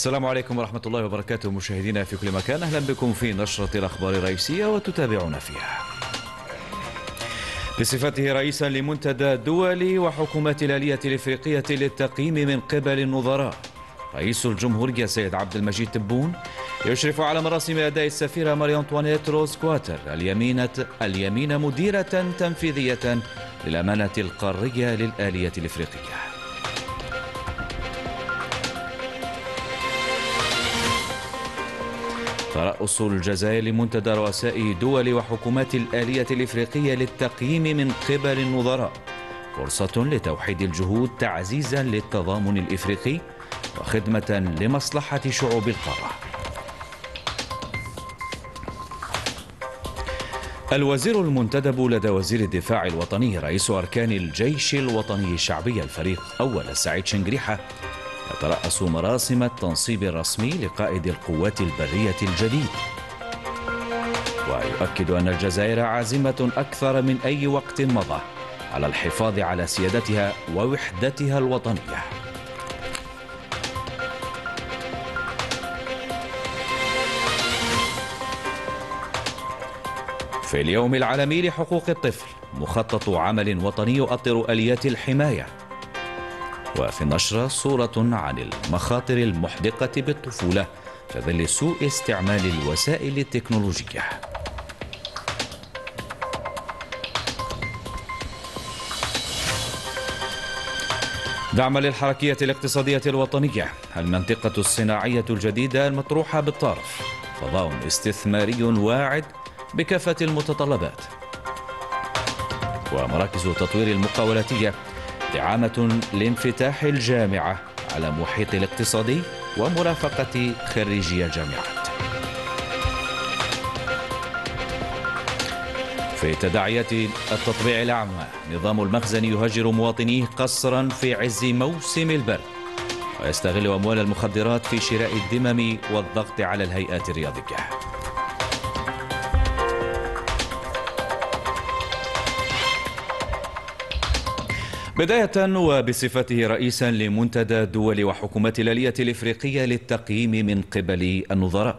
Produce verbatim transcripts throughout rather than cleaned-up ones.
السلام عليكم ورحمة الله وبركاته مشاهدينا في كل مكان، أهلا بكم في نشرة الأخبار الرئيسية وتتابعون فيها. بصفته رئيسا لمنتدى دولي وحكومات الآلية الإفريقية للتقييم من قبل النظراء، رئيس الجمهورية السيد عبد المجيد تبون يشرف على مراسم أداء السفيرة ماري أنطوانيت روزكواتر اليمينة اليمين مديرة تنفيذية للأمانة القارية للآلية الإفريقية. ترأس الجزائر لمنتدى رؤساء دول وحكومات الآلية الإفريقية للتقييم من قبل النظراء فرصة لتوحيد الجهود تعزيزا للتضامن الإفريقي وخدمة لمصلحة شعوب القارة. الوزير المنتدب لدى وزير الدفاع الوطني رئيس أركان الجيش الوطني الشعبي الفريق أول السعيد شنقريحة يترأس مراسم التنصيب الرسمي لقائد القوات البرية الجديد، ويؤكد أن الجزائر عازمة أكثر من أي وقت مضى على الحفاظ على سيادتها ووحدتها الوطنية. في اليوم العالمي لحقوق الطفل مخطط عمل وطني يؤطر آليات الحماية. وفي النشرة صورة عن المخاطر المحدقة بالطفولة في ظل سوء استعمال الوسائل التكنولوجية. دعما للحركية الاقتصادية الوطنية، المنطقة الصناعية الجديدة المطروحة بالطرف فضاء استثماري واعد بكافة المتطلبات. ومراكز التطوير المقاولاتية دعامة لانفتاح الجامعة على المحيط الاقتصادي ومرافقة خريجي الجامعات. في تداعيات التطبيع الأعمى نظام المخزن يهجر مواطنيه قسرا في عز موسم البرد، ويستغل أموال المخدرات في شراء الذمم والضغط على الهيئات الرياضية. بداية وبصفته رئيسا لمنتدى دول وحكومات الآلية الإفريقية للتقييم من قبل النظراء،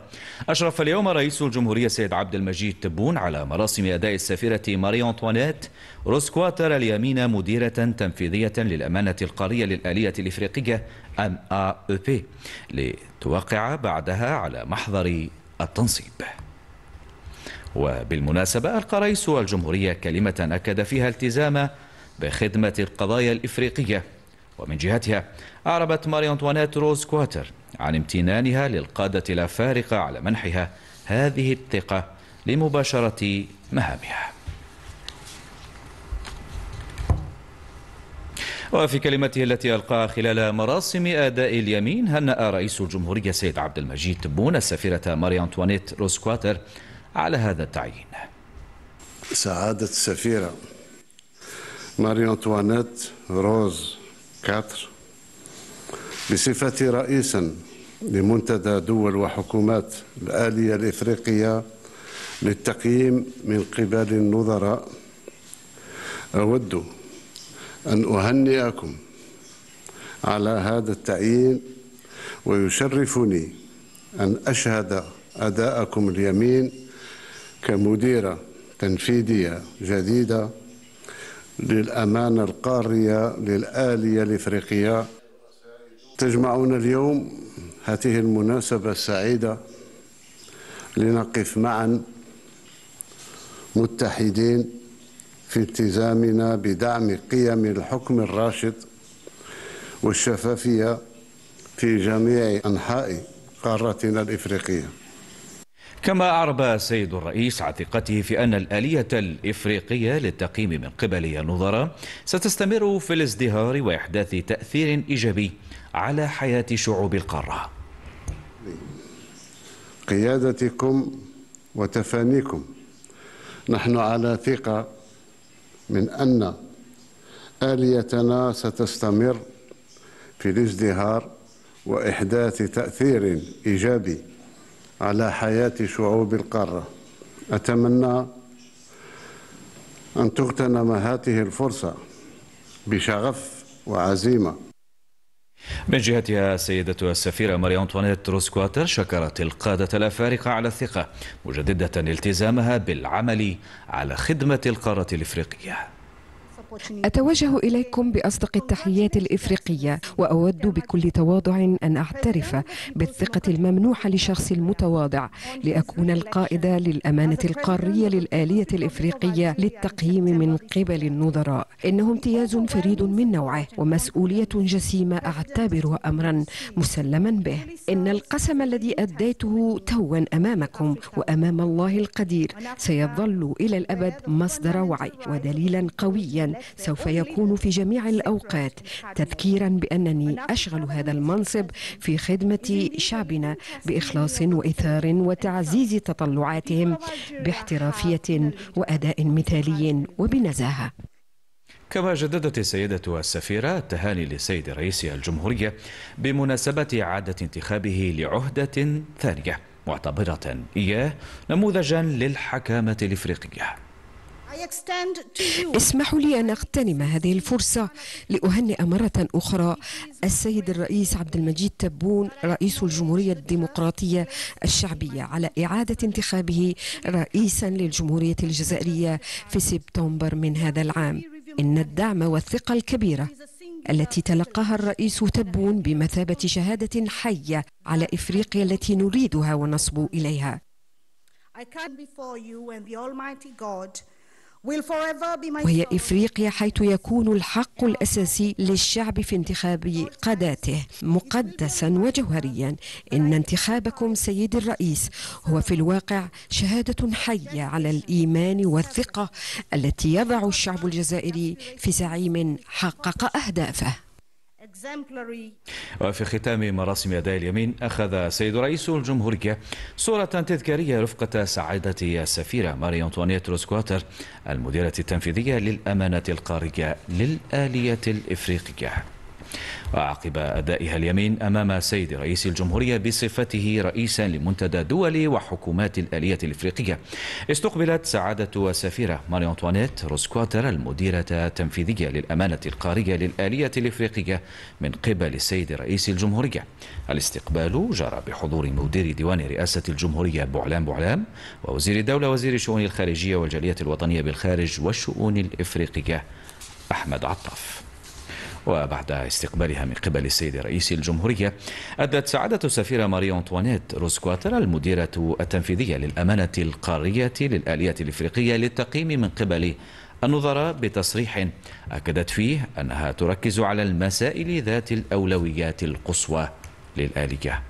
أشرف اليوم رئيس الجمهورية السيد عبد المجيد تبون على مراسم أداء السفيرة ماري أنطوانيت روزكواتر اليمين مديرة تنفيذية للأمانة القارية للآلية الإفريقية إم إيه إي بي لتوقع بعدها على محضر التنصيب. وبالمناسبة ألقى رئيس الجمهورية كلمة أكد فيها التزامه بخدمة القضايا الإفريقية، ومن جهتها أعربت ماري أنطوانيت روزكواتر عن امتنانها للقادة الأفارقة على منحها هذه الثقة لمباشرة مهامها. وفي كلمته التي ألقاها خلال مراسم أداء اليمين هنأ رئيس الجمهورية سيد عبد المجيد تبون السفيرة ماري أنطوانيت روزكواتر على هذا التعيين. سعادة السفيرة ماري أنطوانيت روزكواتر بصفتي رئيسا لمنتدى دول وحكومات الآلية الإفريقية للتقييم من قبل النظراء أود أن أهنئكم على هذا التعيين، ويشرفني أن أشهد أداءكم اليمين كمديرة تنفيذية جديدة للأمانة القارية للآلية الإفريقية. تجمعنا اليوم هذه المناسبة السعيدة لنقف معا متحدين في التزامنا بدعم قيم الحكم الراشد والشفافية في جميع أنحاء قارتنا الإفريقية. كما أعرب السيد الرئيس عن ثقته في أن الآلية الإفريقية للتقييم من قبل النظراء ستستمر في الازدهار وإحداث تأثير إيجابي على حياة شعوب القارة. قيادتكم وتفانيكم نحن على ثقة من أن آليتنا ستستمر في الازدهار وإحداث تأثير إيجابي على حياة شعوب القارة. أتمنى أن تغتنم هذه الفرصة بشغف وعزيمة. من جهتها سيدة السفيرة ماري أنطوانيت روزكواتر شكرت القادة الأفارقة على الثقة، مجددة التزامها بالعمل على خدمة القارة الإفريقية. أتوجه إليكم بأصدق التحيات الإفريقية، وأود بكل تواضع أن أعترف بالثقة الممنوحة لشخص المتواضع لأكون القائدة للأمانة القارية للآلية الإفريقية للتقييم من قبل النظراء. إنه امتياز فريد من نوعه ومسؤولية جسيمة أعتبرها أمرا مسلما به. إن القسم الذي أديته توا أمامكم وأمام الله القدير سيظل إلى الأبد مصدر وعي ودليلا قويا سوف يكون في جميع الأوقات، تذكيرا بأنني أشغل هذا المنصب في خدمة شعبنا بإخلاص وإثار وتعزيز تطلعاتهم باحترافية وأداء مثالي وبنزاهة. كما جددت السيدة السفيرة التهاني لسيد رئيس الجمهورية بمناسبة إعادة انتخابه لعهدة ثانية، معتبرة إياه نموذجا للحكامة الإفريقية. اسمحوا لي أن أغتنم هذه الفرصة لأهنئ مرة أخرى السيد الرئيس عبد المجيد تبون رئيس الجمهورية الديمقراطية الشعبية على إعادة انتخابه رئيسا للجمهورية الجزائرية في سبتمبر من هذا العام. إن الدعم والثقة الكبيرة التي تلقاها الرئيس تبون بمثابة شهادة حية على إفريقيا التي نريدها ونصب إليها. وهي إفريقيا حيث يكون الحق الأساسي للشعب في انتخاب قاداته مقدسا وجوهريا. إن انتخابكم سيد الرئيس هو في الواقع شهادة حية على الإيمان والثقة التي يضع الشعب الجزائري في زعيم حقق أهدافه. وفي ختام مراسم أداء اليمين أخذ سيد رئيس الجمهورية صورة تذكارية رفقة سعادة السفيرة ماري أنطوانيت روزكواتر المديرة التنفيذية للأمانة القارية للآلية الإفريقية. وعقب أدائها اليمين أمام سيد رئيس الجمهورية بصفته رئيسا لمنتدى دولي وحكومات الآلية الإفريقية، استقبلت سعادة السفيرة ماري أنطوانيت روزكواتر المديرة التنفيذية للأمانة القارية للآلية الإفريقية من قبل السيد رئيس الجمهورية. الاستقبال جرى بحضور مدير ديوان رئاسة الجمهورية بوعلام بوعلام ووزير الدولة وزير الشؤون الخارجية والجالية الوطنية بالخارج والشؤون الإفريقية احمد عطاف. وبعد استقبالها من قبل السيد رئيس الجمهورية أدت سعادة السفيرة ماري أنطوانيت روزكواتر المديرة التنفيذية للأمانة القارية للآلية الإفريقية للتقييم من قبل النظراء بتصريح أكدت فيه أنها تركز على المسائل ذات الأولويات القصوى للآلية.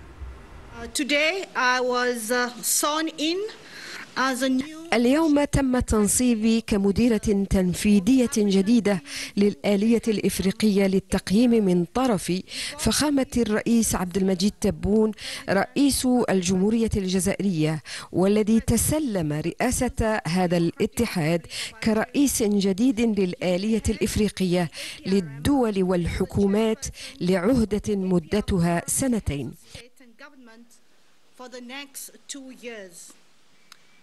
اليوم تم تنصيبي كمديرة تنفيذية جديدة للآلية الإفريقية للتقييم من طرف فخامة الرئيس عبد المجيد تبون رئيس الجمهورية الجزائرية، والذي تسلم رئاسة هذا الاتحاد كرئيس جديد للآلية الإفريقية للدول والحكومات لعهدة مدتها سنتين.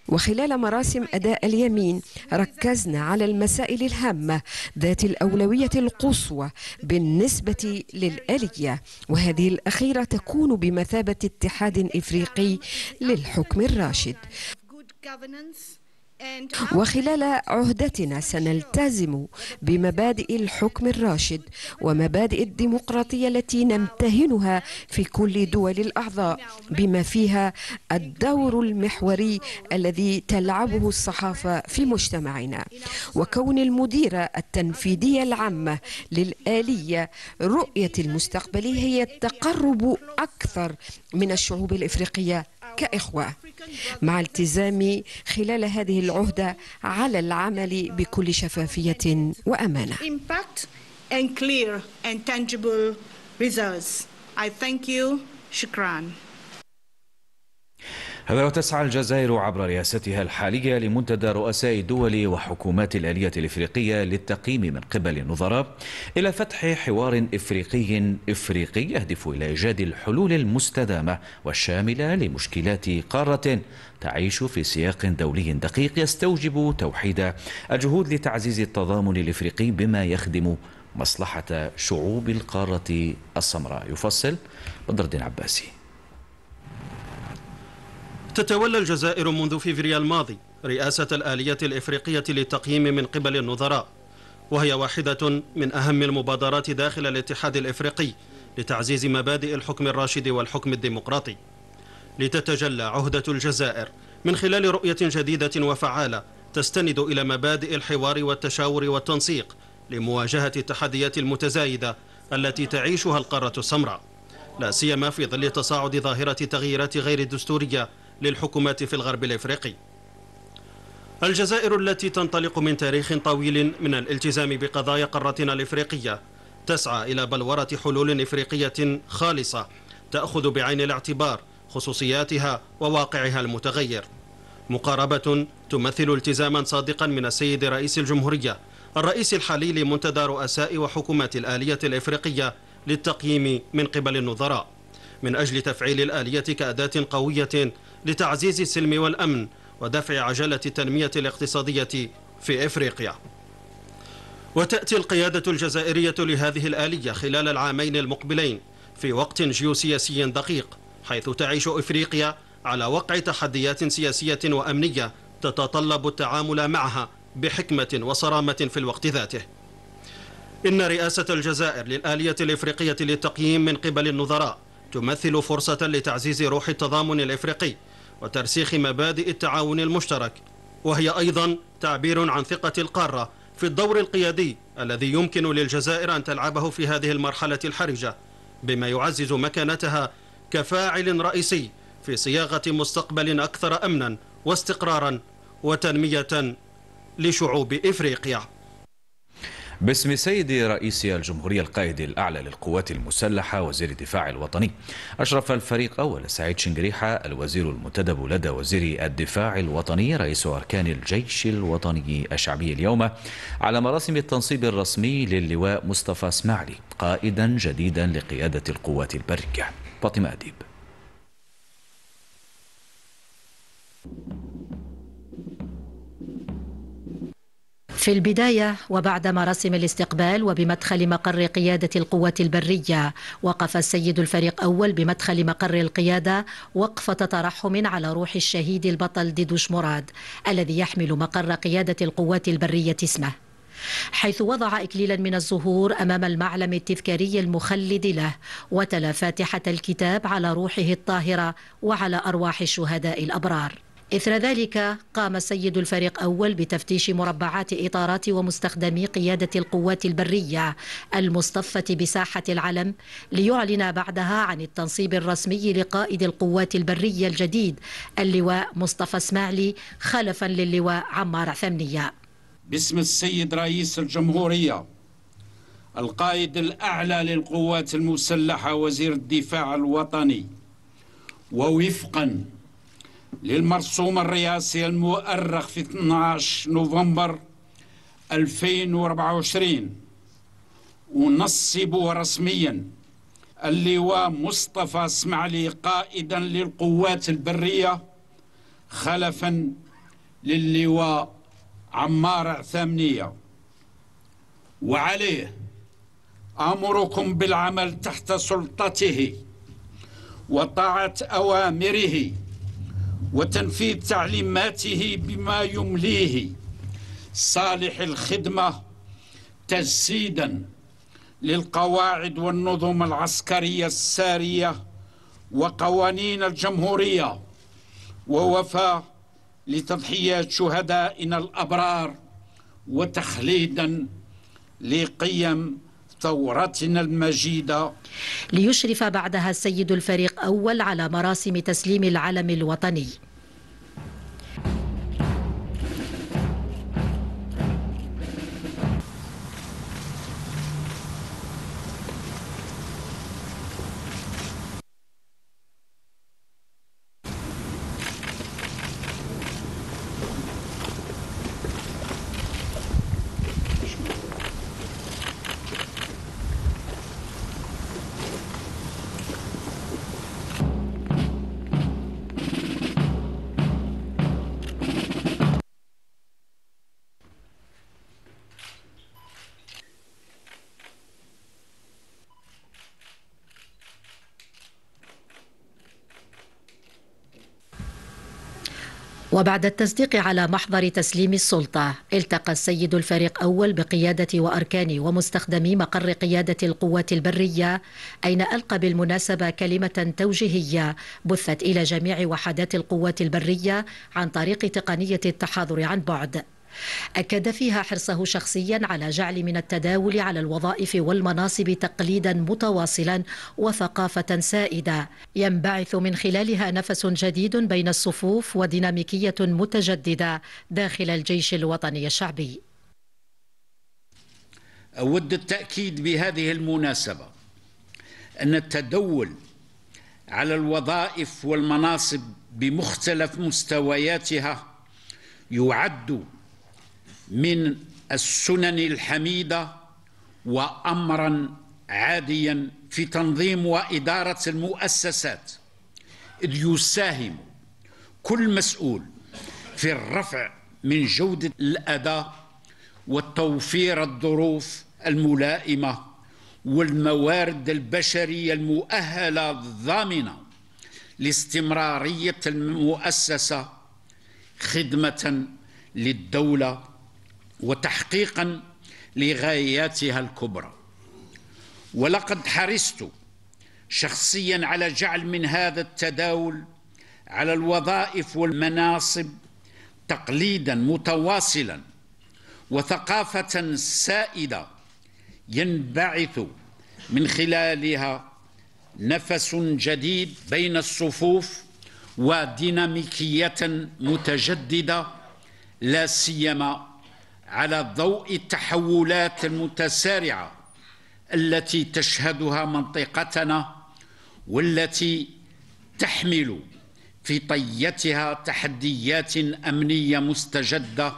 وخلال مراسم أداء اليمين ركزنا على المسائل الهامة ذات الأولوية القصوى بالنسبة للآلية، وهذه الأخيرة تكون بمثابة اتحاد إفريقي للحكم الراشد. وخلال عهدتنا سنلتزم بمبادئ الحكم الراشد ومبادئ الديمقراطية التي نمتهنها في كل دول الأعضاء، بما فيها الدور المحوري الذي تلعبه الصحافة في مجتمعنا. وكون المديرة التنفيذية العامة للآلية رؤية المستقبل هي التقرب أكثر من الشعوب الإفريقية كإخوة، مع التزامي خلال هذه العهدة على العمل بكل شفافية وأمانة. هذا وتسعى الجزائر عبر رئاستها الحالية لمنتدى رؤساء دول وحكومات الآلية الإفريقية للتقييم من قبل النظراء إلى فتح حوار إفريقي إفريقي يهدف إلى إيجاد الحلول المستدامة والشاملة لمشكلات قارة تعيش في سياق دولي دقيق يستوجب توحيد الجهود لتعزيز التضامن الإفريقي بما يخدم مصلحة شعوب القارة السمراء. يفصل بدر الدين عباسي. تتولى الجزائر منذ فبراير الماضي رئاسة الآلية الإفريقية للتقييم من قبل النظراء، وهي واحدة من أهم المبادرات داخل الاتحاد الإفريقي لتعزيز مبادئ الحكم الراشد والحكم الديمقراطي، لتتجلى عهدة الجزائر من خلال رؤية جديدة وفعالة تستند إلى مبادئ الحوار والتشاور والتنسيق لمواجهة التحديات المتزايدة التي تعيشها القارة السمراء، لا سيما في ظل تصاعد ظاهرة التغييرات غير الدستورية للحكومات في الغرب الإفريقي. الجزائر التي تنطلق من تاريخ طويل من الالتزام بقضايا قارتنا الإفريقية تسعى إلى بلورة حلول إفريقية خالصة تأخذ بعين الاعتبار خصوصياتها وواقعها المتغير، مقاربة تمثل التزاما صادقا من السيد رئيس الجمهورية الرئيس الحالي لمنتدى رؤساء وحكومات الآلية الإفريقية للتقييم من قبل النظراء، من أجل تفعيل الآلية كأداة قوية لتعزيز السلم والأمن ودفع عجلة التنمية الاقتصادية في إفريقيا. وتأتي القيادة الجزائرية لهذه الآلية خلال العامين المقبلين في وقت جيوسياسي دقيق، حيث تعيش إفريقيا على وقع تحديات سياسية وأمنية تتطلب التعامل معها بحكمة وصرامة في الوقت ذاته. إن رئاسة الجزائر للآلية الإفريقية للتقييم من قبل النظراء تمثل فرصة لتعزيز روح التضامن الإفريقي وترسيخ مبادئ التعاون المشترك، وهي أيضا تعبير عن ثقة القارة في الدور القيادي الذي يمكن للجزائر أن تلعبه في هذه المرحلة الحرجة، بما يعزز مكانتها كفاعل رئيسي في صياغة مستقبل أكثر أمنا واستقرارا وتنمية لشعوب إفريقيا. باسم سيد رئيس الجمهورية القائد الأعلى للقوات المسلحة وزير الدفاع الوطني، أشرف الفريق أول السعيد شنقريحة الوزير المنتدب لدى وزير الدفاع الوطني رئيس أركان الجيش الوطني الشعبي اليوم على مراسم التنصيب الرسمي للواء مصطفى اسماعيل قائدا جديدا لقيادة القوات البرية. فاطمة أديب. في البداية وبعد مراسم الاستقبال وبمدخل مقر قيادة القوة البرية، وقف السيد الفريق أول بمدخل مقر القيادة وقفة ترحم على روح الشهيد البطل ديدوش مراد الذي يحمل مقر قيادة القوة البرية اسمه، حيث وضع إكليلا من الزهور أمام المعلم التذكاري المخلد له، وتلا فاتحة الكتاب على روحه الطاهرة وعلى أرواح الشهداء الأبرار. إثر ذلك قام السيد الفريق أول بتفتيش مربعات إطارات ومستخدمي قيادة القوات البرية المصطفة بساحة العلم، ليعلن بعدها عن التنصيب الرسمي لقائد القوات البرية الجديد اللواء مصطفى اسماعيل خلفا للواء عمار ثمنية. باسم السيد رئيس الجمهورية القائد الأعلى للقوات المسلحة وزير الدفاع الوطني، ووفقا للمرسوم الرئاسي المؤرخ في اثني عشر نوفمبر ألفين وأربعة وعشرين، ونصب رسميا اللواء مصطفى اسماعيل قائدا للقوات البرية خلفا للواء عمار ثمنية، وعليه أمركم بالعمل تحت سلطته وطاعة أوامره وتنفيذ تعليماته بما يمليه صالح الخدمة تجسيدا للقواعد والنظم العسكرية السارية وقوانين الجمهورية، ووفاء لتضحيات شهدائنا الأبرار وتخليدا لقيم ثورتنا المجيدة. ليشرف بعدها السيد الفريق أول على مراسم تسليم العلم الوطني. وبعد التصديق على محضر تسليم السلطة التقى السيد الفريق أول بقيادة وأركان ومستخدمي مقر قيادة القوات البرية، أين ألقى بالمناسبة كلمة توجيهية بثت إلى جميع وحدات القوات البرية عن طريق تقنية التحاضر عن بعد، أكد فيها حرصه شخصيا على جعل من التداول على الوظائف والمناصب تقليدا متواصلا وثقافة سائدة ينبعث من خلالها نفس جديد بين الصفوف وديناميكية متجددة داخل الجيش الوطني الشعبي. أود التأكيد بهذه المناسبة أن التداول على الوظائف والمناصب بمختلف مستوياتها يعد من السنن الحميدة وأمرا عاديا في تنظيم وإدارة المؤسسات، إذ يساهم كل مسؤول في الرفع من جودة الأداء وتوفير الظروف الملائمة والموارد البشرية المؤهلة الضامنة لاستمرارية المؤسسة خدمة للدولة وتحقيقا لغاياتها الكبرى. ولقد حرصت شخصيا على جعل من هذا التداول على الوظائف والمناصب تقليدا متواصلا وثقافة سائدة ينبعث من خلالها نفس جديد بين الصفوف وديناميكية متجددة، لا سيما على ضوء التحولات المتسارعة التي تشهدها منطقتنا والتي تحمل في طيتها تحديات أمنية مستجدة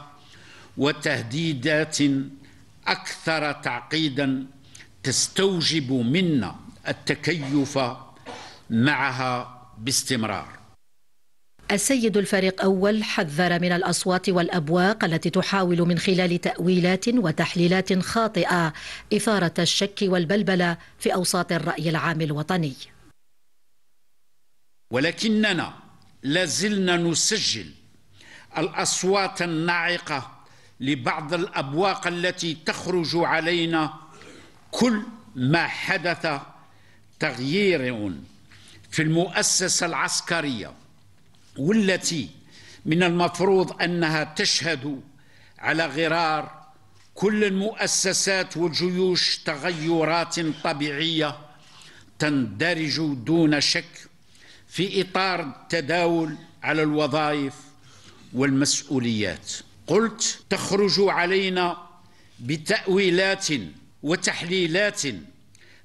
وتهديدات أكثر تعقيدا تستوجب منا التكيف معها باستمرار. السيد الفريق أول حذر من الأصوات والأبواق التي تحاول من خلال تأويلات وتحليلات خاطئة إثارة الشك والبلبلة في أوساط الرأي العام الوطني. ولكننا لازلنا نسجل الأصوات الناعقة لبعض الأبواق التي تخرج علينا كل ما حدث تغيير في المؤسسة العسكرية، والتي من المفروض أنها تشهد على غرار كل المؤسسات والجيوش تغيرات طبيعية تندرج دون شك في إطار التداول على الوظائف والمسؤوليات. قلت تخرج علينا بتأويلات وتحليلات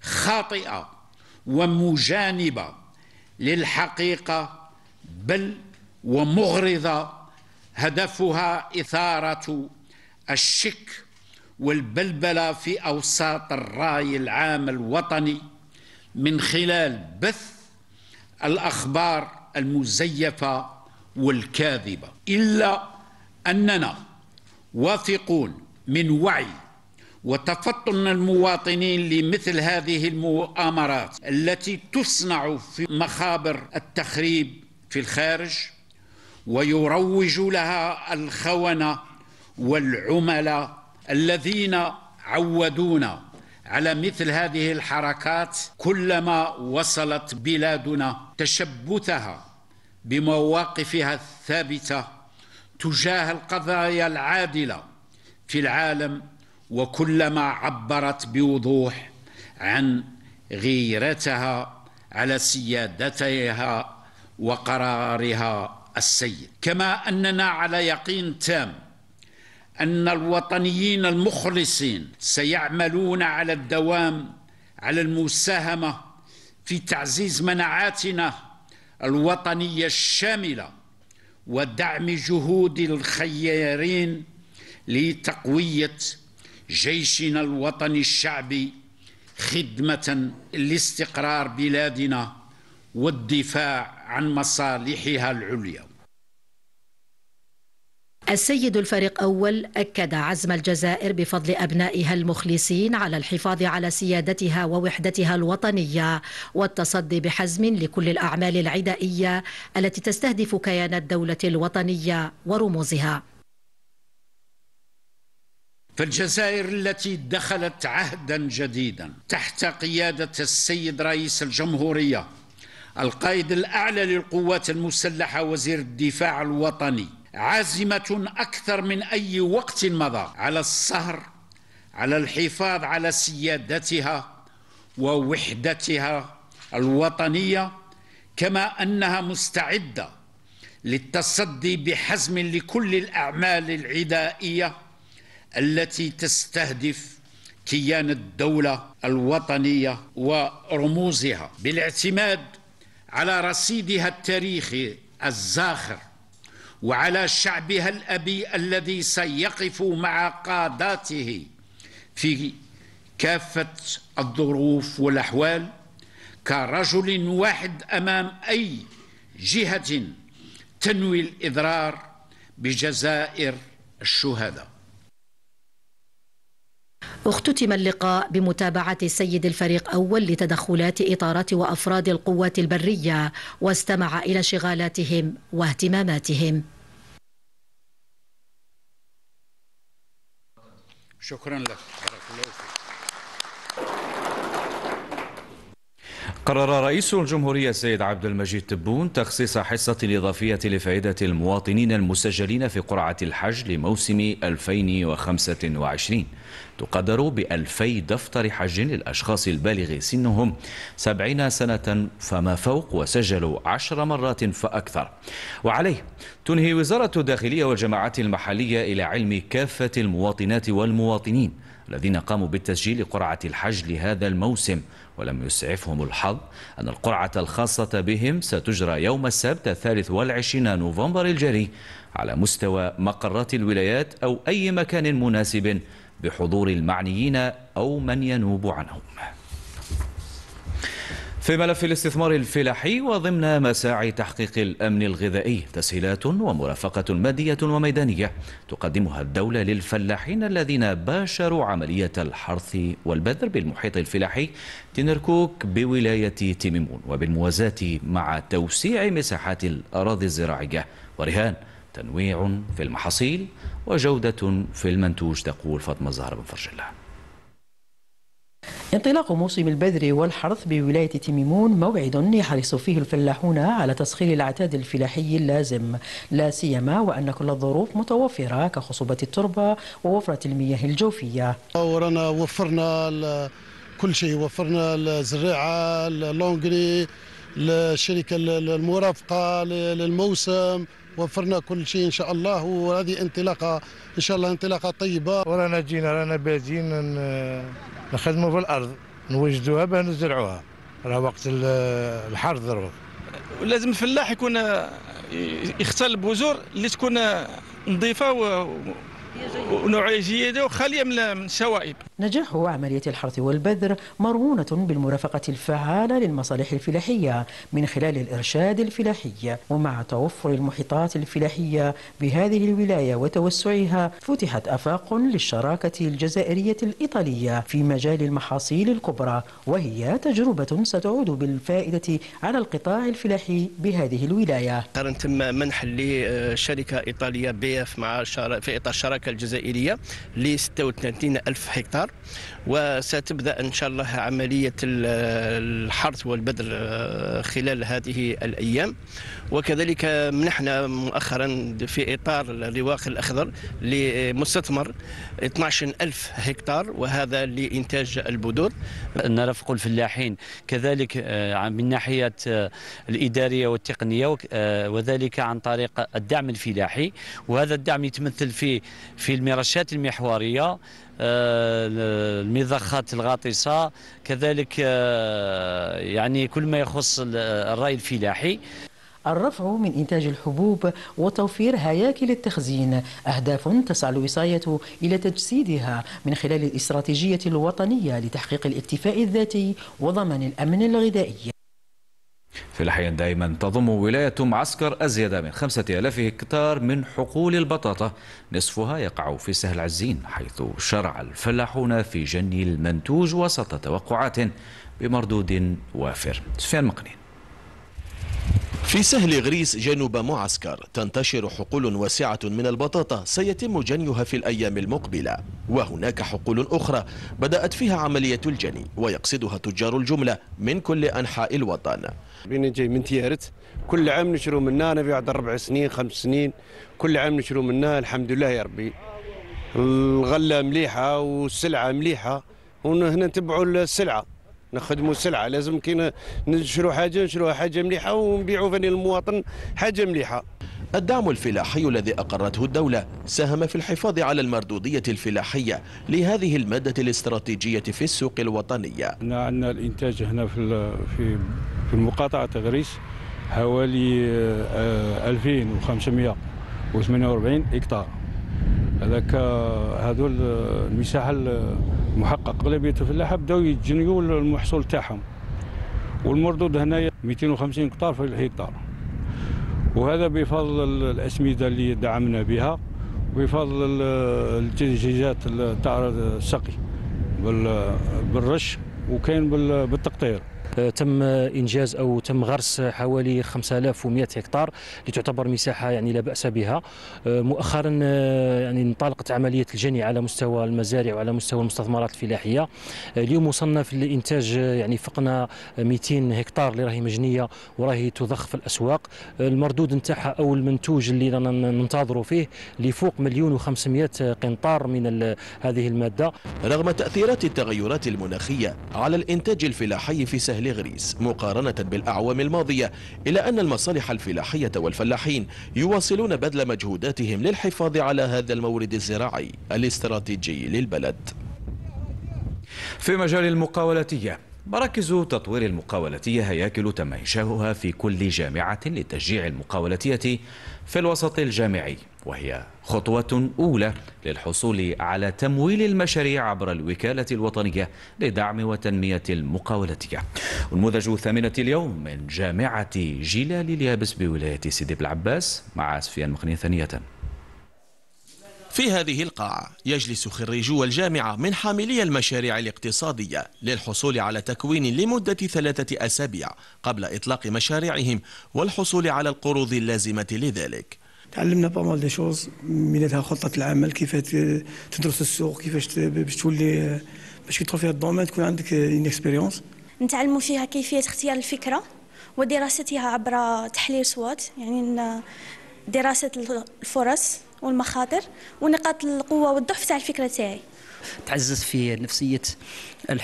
خاطئة ومجانبة للحقيقة بل ومغرضة، هدفها إثارة الشك والبلبلة في أوساط الرأي العام الوطني من خلال بث الأخبار المزيفة والكاذبة، إلا أننا واثقون من وعي وتفطن المواطنين لمثل هذه المؤامرات التي تصنع في مخابر التخريب في الخارج ويروج لها الخونة والعملاء الذين عودونا على مثل هذه الحركات كلما وصلت بلادنا تشبثها بمواقفها الثابتة تجاه القضايا العادلة في العالم، وكلما عبرت بوضوح عن غيرتها على سيادتها وقرارها السيء. كما أننا على يقين تام أن الوطنيين المخلصين سيعملون على الدوام على المساهمة في تعزيز مناعاتنا الوطنية الشاملة ودعم جهود الخيرين لتقوية جيشنا الوطني الشعبي خدمة لاستقرار بلادنا والدفاع عن مصالحها العليا. السيد الفريق أول أكد عزم الجزائر بفضل أبنائها المخلصين على الحفاظ على سيادتها ووحدتها الوطنية والتصدي بحزم لكل الأعمال العدائية التي تستهدف كيان الدولة الوطنية ورموزها. فالجزائر التي دخلت عهدا جديدا تحت قيادة السيد رئيس الجمهورية القائد الأعلى للقوات المسلحة وزير الدفاع الوطني عازمة أكثر من أي وقت مضى على السهر على الحفاظ على سيادتها ووحدتها الوطنية، كما أنها مستعدة للتصدي بحزم لكل الأعمال العدائية التي تستهدف كيان الدولة الوطنية ورموزها بالاعتماد على رصيدها التاريخي الزاخر وعلى شعبها الأبي الذي سيقف مع قاداته في كافة الظروف والأحوال كرجل واحد أمام أي جهة تنوي الإضرار بجزائر الشهداء. اختتم اللقاء بمتابعة السيد الفريق أول لتدخلات إطارات وأفراد القوات البرية واستمع إلى شغالاتهم واهتماماتهم. شكرا لك. قرر رئيس الجمهورية السيد عبد المجيد تبون تخصيص حصة إضافية لفائدة المواطنين المسجلين في قرعة الحج لموسم ألفين وخمسة وعشرين تقدر بألفي دفتر حج للأشخاص البالغ سنهم سبعين سنة فما فوق وسجلوا عشر مرات فأكثر. وعليه تنهي وزارة الداخلية والجماعات المحلية إلى علم كافة المواطنات والمواطنين الذين قاموا بالتسجيل لقرعة الحج لهذا الموسم، ولم يسعفهم الحظ أن القرعة الخاصة بهم ستجرى يوم السبت الثالث والعشرين نوفمبر الجاري على مستوى مقرات الولايات أو أي مكان مناسب بحضور المعنيين أو من ينوب عنهم. في ملف الاستثمار الفلاحي وضمن مساعي تحقيق الأمن الغذائي تسهيلات ومرافقة مادية وميدانية تقدمها الدولة للفلاحين الذين باشروا عملية الحرث والبذر بالمحيط الفلاحي تنركوك بولاية تميمون، وبالموازاة مع توسيع مساحات الأراضي الزراعية ورهان تنويع في المحاصيل وجودة في المنتوج، تقول فاطمه الزهراء بن فرجله. انطلاق موسم البذر والحرث بولاية تميمون موعد يحرص فيه الفلاحون على تسخير العتاد الفلاحي اللازم، لا سيما وأن كل الظروف متوفرة كخصوبة التربة ووفرة المياه الجوفية. ورانا وفرنا كل شيء، وفرنا الزراعة، اللونجري، الشركة المرافقة للموسم، وفرنا كل شيء إن شاء الله، وهذه انطلاقة إن شاء الله انطلاقة طيبة. ورانا جينا رانا بادين نخدموا في الأرض نوجدوها باه نزرعوها، راه وقت الحر ضروري. لازم الفلاح يكون يختار البذور اللي تكون نظيفة و ونوعية جيدة وخالية من الشوائب. نجاح عملية الحرث والبذر مرهونة بالمرافقة الفعالة للمصالح الفلاحية من خلال الإرشاد الفلاحي، ومع توفر المحيطات الفلاحية بهذه الولاية وتوسعها فتحت آفاق للشراكة الجزائرية الإيطالية في مجال المحاصيل الكبرى، وهي تجربة ستعود بالفائدة على القطاع الفلاحي بهذه الولاية. تم منح لشركة إيطالية بيف مع في إطار الشراكة الجزائرية ل ستة وثلاثين ألف هكتار، وستبدأ إن شاء الله عملية الحرث والبذر خلال هذه الأيام. وكذلك منحنا مؤخرا في إطار الرواق الأخضر لمستثمر اثني عشر ألف هكتار، وهذا لإنتاج البذور. نرافق الفلاحين كذلك من ناحية الإدارية والتقنية وذلك عن طريق الدعم الفلاحي، وهذا الدعم يتمثل في في المرشات المحورية، المضخات الغاطسة، كذلك يعني كل ما يخص الري الفلاحي. الرفع من إنتاج الحبوب وتوفير هياكل التخزين أهداف تسعى الوصاية إلى تجسيدها من خلال الاستراتيجية الوطنية لتحقيق الاكتفاء الذاتي وضمان الأمن الغذائي. في الحين دائما تضم ولاية معسكر أزيد من خمسة آلاف هكتار من حقول البطاطا، نصفها يقع في سهل عزين حيث شرع الفلاحون في جني المنتوج وسط توقعات بمردود وافر. سفيان مخني. في سهل غريس جنوب معسكر تنتشر حقول واسعة من البطاطا سيتم جنيها في الأيام المقبلة، وهناك حقول أخرى بدأت فيها عملية الجني ويقصدها تجار الجملة من كل أنحاء الوطن. بينا جاي من تيارت، كل عام نشرو منها، أنا بعد أربع سنين خمس سنين كل عام نشرو منها، الحمد لله يا ربي الغلة مليحة والسلعة مليحة، وهنا نتبعوا السلعة نخدموا السلعه، لازم كي نشرو حاجه نشروها حاجه مليحه ونبيعوا فاني للمواطن حاجه مليحه. الدعم الفلاحي الذي اقرته الدوله ساهم في الحفاظ على المردوديه الفلاحيه لهذه الماده الاستراتيجيه في السوق الوطنيه. احنا عندنا الانتاج هنا في في المقاطعه تغريس حوالي ألفين وخمسمائة وثمانية وأربعين هكتار، هذاك هذول المساحه محقق اغلبيه الفلاحه بداو يتجنيوا المحصول تاعهم، والمردود هنايا مئتين وخمسين هكتار في الهكتار، وهذا بفضل الاسمده اللي دعمنا بها وبفضل التجهيزات تاع السقي بالرش وكاين بالتقطير. تم إنجاز أو تم غرس حوالي خمسة آلاف ومئة هكتار لتعتبر مساحة يعني لا بأس بها. مؤخرا يعني انطلقت عملية الجني على مستوى المزارع وعلى مستوى المستثمرات الفلاحية. اليوم وصلنا في الإنتاج يعني فقنا مئتين هكتار اللي راهي مجنية وراهي تضخ في الأسواق. المردود نتاعها أو المنتوج اللي رانا ننتظروا فيه لفوق مليون وخمسمائة قنطار من هذه المادة. رغم تأثيرات التغيرات المناخية على الإنتاج الفلاحي في سهل غريس مقارنة بالأعوام الماضية، إلا أن المصالح الفلاحية والفلاحين يواصلون بذل مجهوداتهم للحفاظ على هذا المورد الزراعي الاستراتيجي للبلد. في مجال المقاولاتية، مراكز تطوير المقاولاتية هياكل تم إنشاؤها في كل جامعة لتشجيع المقاولاتية في الوسط الجامعي، وهي خطوة أولى للحصول على تمويل المشاريع عبر الوكالة الوطنية لدعم وتنمية المقاولاتية. والنموذج الثامنة اليوم من جامعة جلال اليابس بولاية سيدي بلعباس مع سفيان مخني ثانية. في هذه القاعة يجلس خريجو الجامعة من حاملي المشاريع الاقتصادية للحصول على تكوين لمدة ثلاثة أسابيع قبل إطلاق مشاريعهم والحصول على القروض اللازمة لذلك. تعلمنا بامال دي شوز، منها خطة العمل، كيف تدرس السوق، كيفاش باش تولي باش تدخل في هذا الدومين تكون عندك اون اكسبيريونس. نتعلموا فيها كيفية اختيار الفكرة ودراستها عبر تحليل سوات، يعني دراسة الفرص والمخاطر ونقاط القوة والضعف تاع الفكرة تاعي. تعزز في نفسية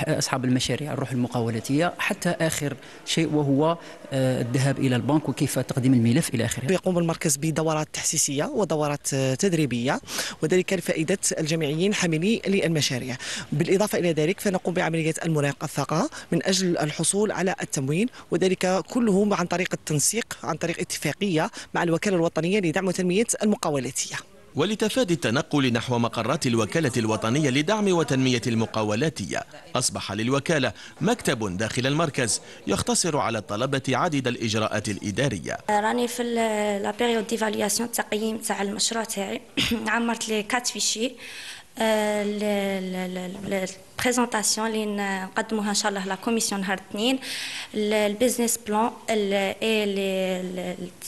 أصحاب المشاريع الروح المقاولاتية حتى آخر شيء وهو الذهاب إلى البنك وكيف تقديم الملف إلى آخره. يقوم المركز بدورات تحسيسية ودورات تدريبية وذلك لفائدة الجامعيين حاملي للمشاريع. بالإضافة إلى ذلك فنقوم بعملية المناقصة من أجل الحصول على التموين وذلك كله عن طريق التنسيق عن طريق اتفاقية مع الوكالة الوطنية لدعم وتنمية المقاولاتية. ولتفادي التنقل نحو مقرات الوكالة الوطنية لدعم وتنمية المقاولاتية، أصبح للوكالة مكتب داخل المركز يختصر على الطلبة عدد الإجراءات الإدارية. راني في لا بيريود ديفالياسيون التقييم تاع المشروع تاعي، عمرت لي كات فيشي البريزونطاسيون اللي نقدموها ان شاء الله لا كوميسيون نهار الاثنين، البيزنس بلان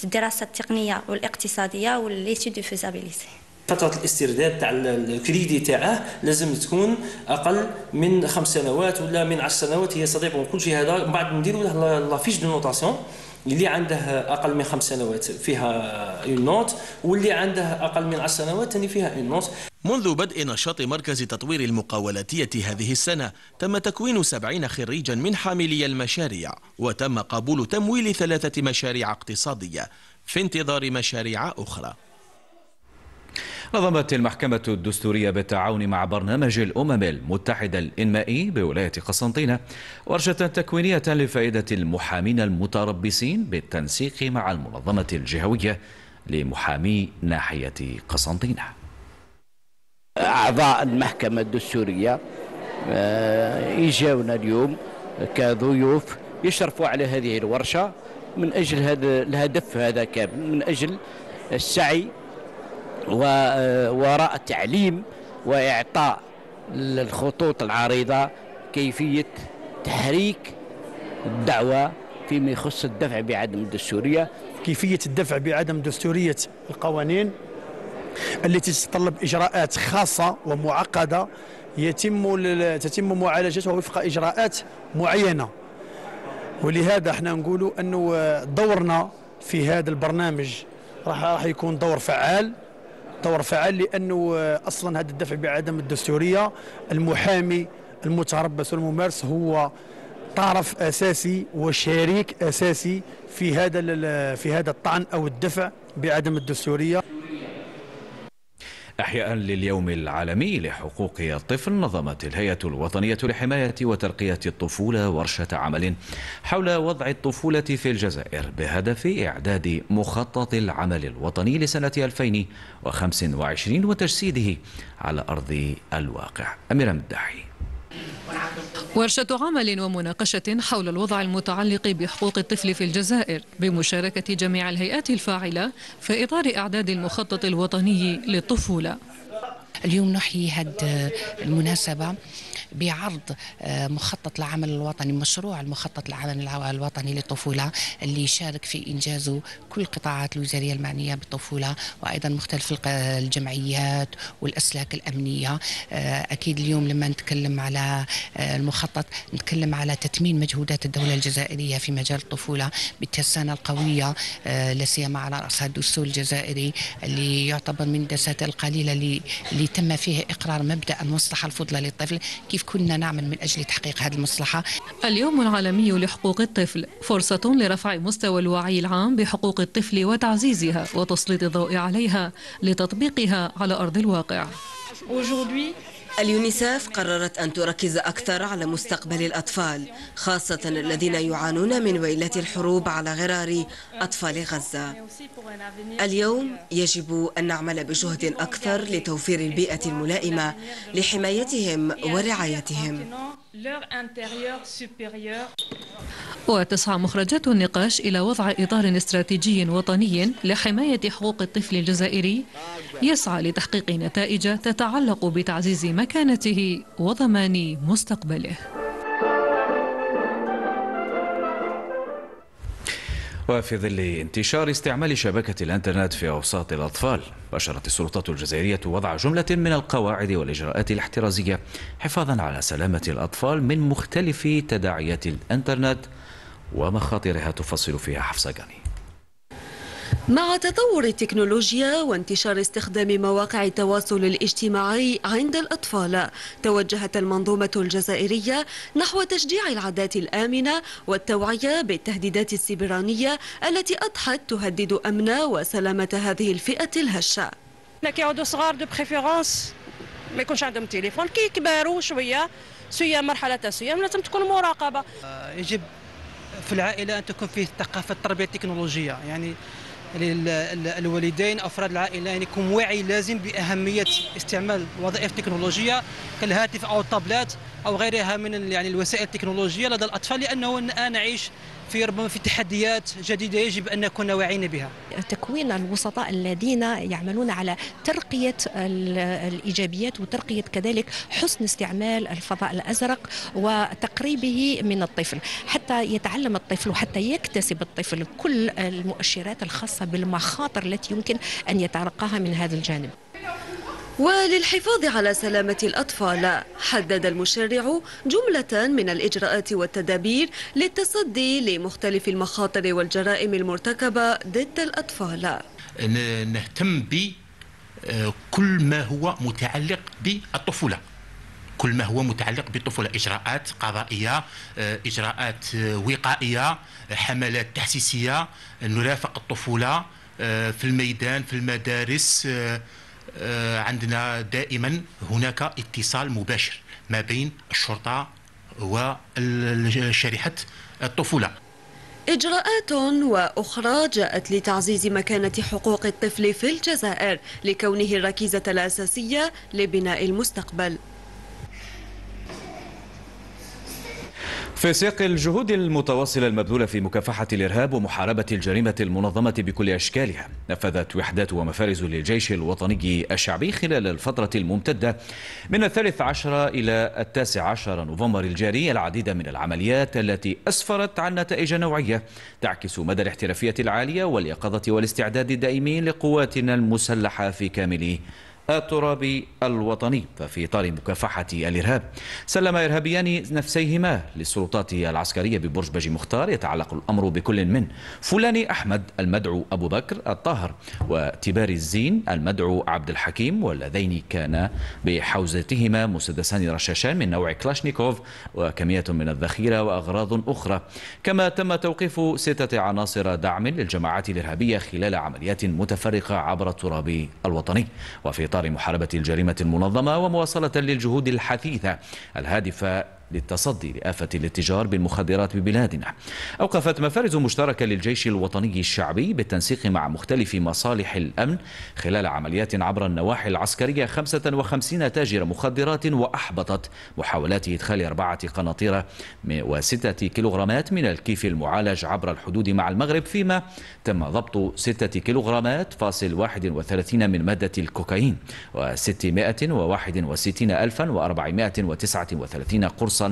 الدراسه التقنيه والاقتصاديه والليتي دو فيزابيليتي. فتره الاسترداد تاع الكريدي تاعه لازم تكون اقل من خمس سنوات ولا من عشر سنوات، هي صديق ونقول شي هذا من بعد نديروا له لافيش دو نوطاسيون اللي عنده اقل من خمس سنوات فيها اون نوت واللي عنده اقل من عشر سنوات ثاني فيها اون نوت. منذ بدء نشاط مركز تطوير المقاولاتية هذه السنة تم تكوين سبعين خريجا من حاملي المشاريع وتم قبول تمويل ثلاثة مشاريع اقتصادية في انتظار مشاريع أخرى. نظمت المحكمة الدستورية بالتعاون مع برنامج الأمم المتحدة الإنمائي بولاية قسنطينة ورشة تكوينية لفائدة المحامين المتربصين بالتنسيق مع المنظمة الجهوية لمحامي ناحية قسنطينة. أعضاء المحكمة الدستورية يجاونا اليوم كضيوف يشرفوا على هذه الورشة من أجل هذا الهدف هذا كامل، من أجل السعي وراء التعليم وإعطاء الخطوط العريضة كيفية تحريك الدعوة فيما يخص الدفع بعدم الدستورية، كيفية الدفع بعدم دستورية القوانين التي تتطلب إجراءات خاصة ومعقدة يتم تتم معالجتها وفق إجراءات معينة. ولهذا احنا نقولوا انه دورنا في هذا البرنامج راح راح يكون دور فعال، دور فعال لانه اصلا هذا الدفع بعدم الدستورية، المحامي المتربص والممارس هو طرف اساسي وشريك اساسي في هذا في هذا الطعن او الدفع بعدم الدستورية. إحياء لليوم العالمي لحقوق الطفل، نظمت الهيئة الوطنية لحماية وترقية الطفولة ورشة عمل حول وضع الطفولة في الجزائر بهدف إعداد مخطط العمل الوطني لسنة ألفين وخمسة وعشرين وتجسيده على أرض الواقع. أميرة مداحي. ورشة عمل ومناقشة حول الوضع المتعلق بحقوق الطفل في الجزائر بمشاركة جميع الهيئات الفاعلة في إطار إعداد المخطط الوطني للطفولة. اليوم نحيي هذه المناسبة بعرض مخطط العمل الوطني، مشروع المخطط العمل الوطني للطفولة اللي شارك في إنجازه كل قطاعات الوزارية المعنية بالطفولة وأيضا مختلف الجمعيات والأسلاك الأمنية. أكيد اليوم لما نتكلم على المخطط نتكلم على تتميم مجهودات الدولة الجزائرية في مجال الطفولة بالترسانة القوية لاسيما على رأسها الدستور الجزائري اللي يعتبر من الدسات القليلة اللي تم فيه إقرار مبدأ المصلحة الفضلى للطفل، كيف كنا نعمل من أجل تحقيق هذه المصلحة. اليوم العالمي لحقوق الطفل فرصة لرفع مستوى الوعي العام بحقوق الطفل وتعزيزها وتسليط الضوء عليها لتطبيقها على أرض الواقع. اليونيسف قررت أن تركز أكثر على مستقبل الأطفال، خاصة الذين يعانون من ويلات الحروب على غرار أطفال غزة. اليوم يجب أن نعمل بجهد أكثر لتوفير البيئة الملائمة لحمايتهم ورعايتهم. وتسعى مخرجات النقاش إلى وضع إطار استراتيجي وطني لحماية حقوق الطفل الجزائري يسعى لتحقيق نتائج تتعلق بتعزيز مكانته وضمان مستقبله. وفي ظل انتشار استعمال شبكة الانترنت في أوساط الأطفال، باشرت السلطات الجزائرية وضع جملة من القواعد والإجراءات الاحترازية حفاظا على سلامة الأطفال من مختلف تداعيات الانترنت ومخاطرها. تفصل فيها حفصة غاني. مع تطور التكنولوجيا وانتشار استخدام مواقع التواصل الاجتماعي عند الأطفال، توجهت المنظومة الجزائرية نحو تشجيع العادات الآمنة والتوعية بالتهديدات السيبرانية التي أضحت تهدد أمن وسلامة هذه الفئة الهشة. كيعودوا صغار دو بريفيرونس ما يكونش عندهم تليفون، كي يكبروا شوية سوية مرحلة سوية لازم تكون مراقبة. يجب في العائلة أن تكون فيه ثقافة التربية التكنولوجية، يعني الوالدين أفراد العائلة يعني يكون واعي لازم بأهمية استعمال وظائف تكنولوجية كالهاتف أو الطابلات أو غيرها من يعني الوسائل التكنولوجية لدى الأطفال، لأنه الآن نعيش في ربما في تحديات جديدة يجب أن نكون واعين بها. تكوين الوسطاء الذين يعملون على ترقية الإيجابيات وترقية كذلك حسن استعمال الفضاء الأزرق وتقريبه من الطفل حتى يتعلم الطفل وحتى يكتسب الطفل كل المؤشرات الخاصة بالمخاطر التي يمكن أن يتعرقها من هذا الجانب. وللحفاظ على سلامة الأطفال حدد المشرع جملة من الإجراءات والتدابير للتصدي لمختلف المخاطر والجرائم المرتكبة ضد الأطفال. نهتم بكل ما هو متعلق بالطفولة، كل ما هو متعلق بالطفولة، إجراءات قضائية، إجراءات وقائية، حملات تحسيسية، نرافق الطفولة في الميدان في المدارس. عندنا دائما هناك اتصال مباشر ما بين الشرطة وشريحة الطفولة. إجراءات وأخرى جاءت لتعزيز مكانة حقوق الطفل في الجزائر لكونه الركيزة الأساسية لبناء المستقبل. في سياق الجهود المتواصلة المبذولة في مكافحة الإرهاب ومحاربة الجريمة المنظمة بكل أشكالها، نفذت وحدات ومفارز للجيش الوطني الشعبي خلال الفترة الممتدة من الثالث عشر إلى التاسع عشر نوفمبر الجاري العديد من العمليات التي أسفرت عن نتائج نوعية تعكس مدى الاحترافية العالية واليقظة والاستعداد الدائم لقواتنا المسلحة في كامل التراب الوطني. ففي إطار مكافحة الإرهاب سلم إرهابيان نفسيهما للسلطات العسكرية ببرج بجي مختار يتعلق الأمر بكل من فلان أحمد المدعو أبو بكر الطاهر وتبار الزين المدعو عبد الحكيم، واللذين كان بحوزتهما مسدسان رشاشان من نوع كلاشنيكوف وكمية من الذخيرة وأغراض أخرى. كما تم توقيف ستة عناصر دعم للجماعات الإرهابية خلال عمليات متفرقة عبر التراب الوطني. وفي إطار محاربة الجريمة المنظمة ومواصلة للجهود الحثيثة الهادفة للتصدي لآفة الاتجار بالمخدرات ببلادنا، أوقفت مفارز مشتركة للجيش الوطني الشعبي بالتنسيق مع مختلف مصالح الأمن خلال عمليات عبر النواحي العسكرية خمسة وخمسين تاجر مخدرات، وأحبطت محاولات إدخال أربعة قناطير وستة كيلوغرامات من الكيف المعالج عبر الحدود مع المغرب، فيما تم ضبط ستة كيلوغرامات فاصل واحد وثلاثين من مادة الكوكايين وستمائة وواحد وستين ألفا وأربعمائة وتسعة وثلاثين قرصا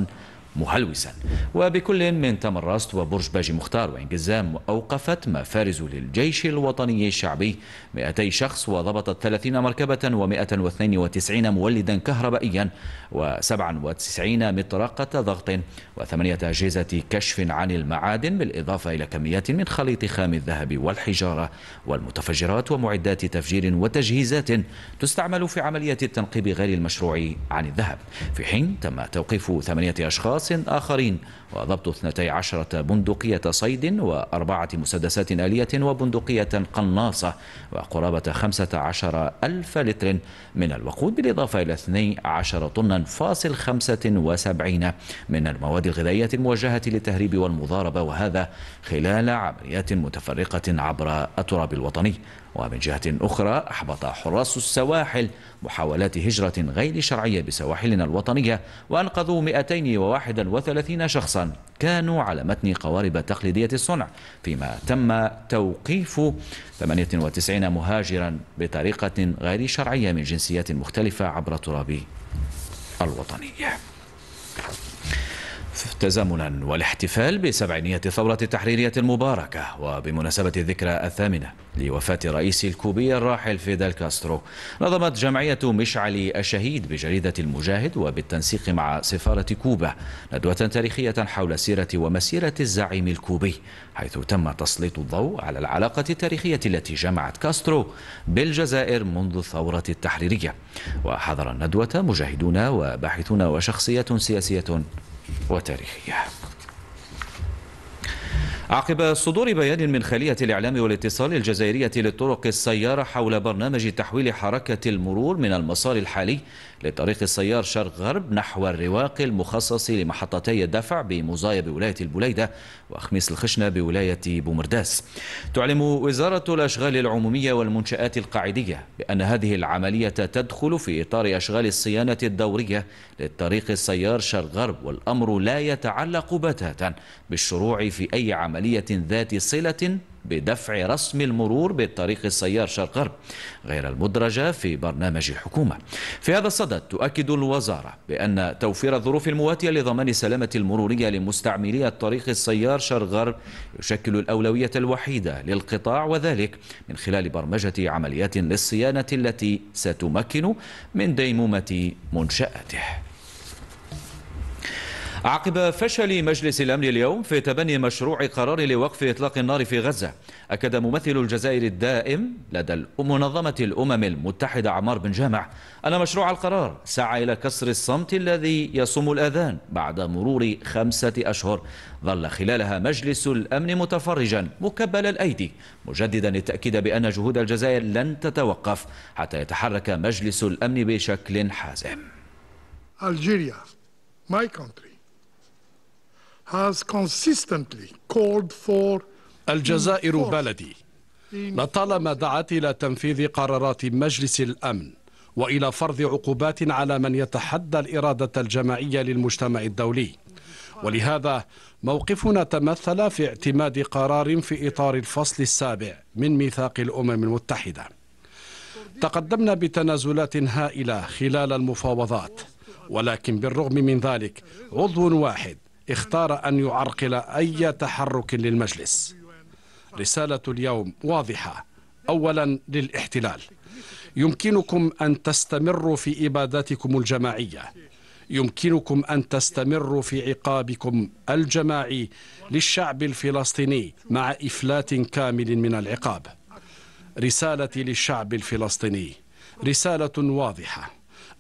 مهلوسا وبكل من تمر راست وبرج باجي مختار وانجزام. أوقفت مفارز للجيش الوطني الشعبي مئتي شخص وضبطت ثلاثين مركبة ومئة واثنين وتسعين مولدا كهربائيا وسبعة وتسعين مطرقة ضغط وثمانية أجهزة كشف عن المعادن، بالإضافة إلى كميات من خليط خام الذهب والحجارة والمتفجرات ومعدات تفجير وتجهيزات تستعمل في عملية التنقيب غير المشروع عن الذهب، في حين تم توقيف ثمانية أشخاص آخرين وضبط اثنتي عشرة بندقية صيد وأربعة مسدسات آلية وبندقية قناصة وقرابة خمسة عشر ألف لتر من الوقود، بالإضافة إلى اثني عشر طنا فاصل خمسة وسبعين من المواد الغذائية الموجهة للتهريب والمضاربة، وهذا خلال عمليات متفرقة عبر التراب الوطني. ومن جهة أخرى أحبط حراس السواحل محاولات هجرة غير شرعية بسواحلنا الوطنية وأنقذوا مئتين وواحد وثلاثين شخصا كانوا على متن قوارب تقليدية الصنع، فيما تم توقيف ثمانية وتسعين مهاجرا بطريقة غير شرعية من جنسيات مختلفة عبر التراب الوطني. تزامنا والاحتفال بسبعينية الثورة التحريرية المباركة وبمناسبة الذكرى الثامنة لوفاة الرئيس الكوبي الراحل فيدل كاسترو، نظمت جمعية مشعل الشهيد بجريدة المجاهد وبالتنسيق مع سفارة كوبا ندوة تاريخية حول سيرة ومسيرة الزعيم الكوبي، حيث تم تسليط الضوء على العلاقة التاريخية التي جمعت كاسترو بالجزائر منذ الثورة التحريرية. وحضر الندوة مجاهدون وباحثون وشخصيات سياسية وتاريخية. عقب صدور بيان من خلية الإعلام والاتصال الجزائرية للطرق السيارة حول برنامج تحويل حركة المرور من المسار الحالي لطريق السيار شرق غرب نحو الرواق المخصص لمحطتي الدفع بمزايا بولاية البليدة وخميس الخشنة بولاية بومرداس، تعلم وزارة الأشغال العمومية والمنشآت القاعدية بأن هذه العملية تدخل في إطار أشغال الصيانة الدورية للطريق السيار شرق غرب، والأمر لا يتعلق بتاتا بالشروع في أي عملية ذات صلة بدفع رسم المرور بالطريق السيار شرق غرب غير المدرجة في برنامج الحكومة. في هذا الصدد تؤكد الوزارة بأن توفير الظروف المواتية لضمان السلامة المرورية لمستعملي الطريق السيار شرق غرب يشكل الأولوية الوحيدة للقطاع، وذلك من خلال برمجة عمليات للصيانة التي ستمكن من ديمومة منشأته. عقب فشل مجلس الأمن اليوم في تبني مشروع قرار لوقف إطلاق النار في غزة، أكد ممثل الجزائر الدائم لدى منظمة الأمم المتحدة عمار بن جامع أن مشروع القرار سعى إلى كسر الصمت الذي يصم الأذان بعد مرور خمسة أشهر ظل خلالها مجلس الأمن متفرجا مكبل الأيدي، مجددا التأكيد بأن جهود الجزائر لن تتوقف حتى يتحرك مجلس الأمن بشكل حازم. Algeria, my country. الجزائر بلدي لطالما دعت إلى تنفيذ قرارات مجلس الأمن وإلى فرض عقوبات على من يتحدى الإرادة الجماعية للمجتمع الدولي، ولهذا موقفنا تمثل في اعتماد قرار في إطار الفصل السابع من ميثاق الأمم المتحدة. تقدمنا بتنازلات هائلة خلال المفاوضات، ولكن بالرغم من ذلك عضو واحد اختار أن يعرقل أي تحرك للمجلس. رسالة اليوم واضحة، أولا للاحتلال، يمكنكم أن تستمروا في إباداتكم الجماعية، يمكنكم أن تستمروا في عقابكم الجماعي للشعب الفلسطيني مع إفلات كامل من العقاب. رسالتي للشعب الفلسطيني رسالة واضحة،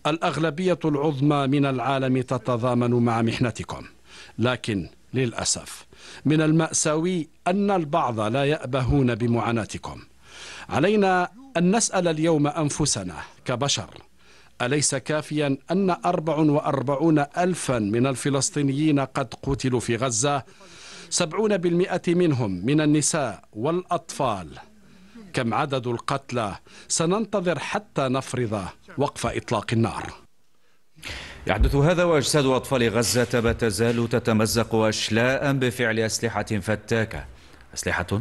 الأغلبية العظمى من العالم تتضامن مع محنتكم، لكن للأسف من المأساوي أن البعض لا يأبهون بمعاناتكم. علينا أن نسأل اليوم أنفسنا كبشر، أليس كافيا أن أربع وأربعون ألفا من الفلسطينيين قد قتلوا في غزة، سبعون بالمئة منهم من النساء والأطفال؟ كم عدد القتلى؟ سننتظر حتى نفرض وقف إطلاق النار. يحدث هذا وأجساد أطفال غزة ما تزال تتمزق أشلاء بفعل أسلحة فتاكة، أسلحة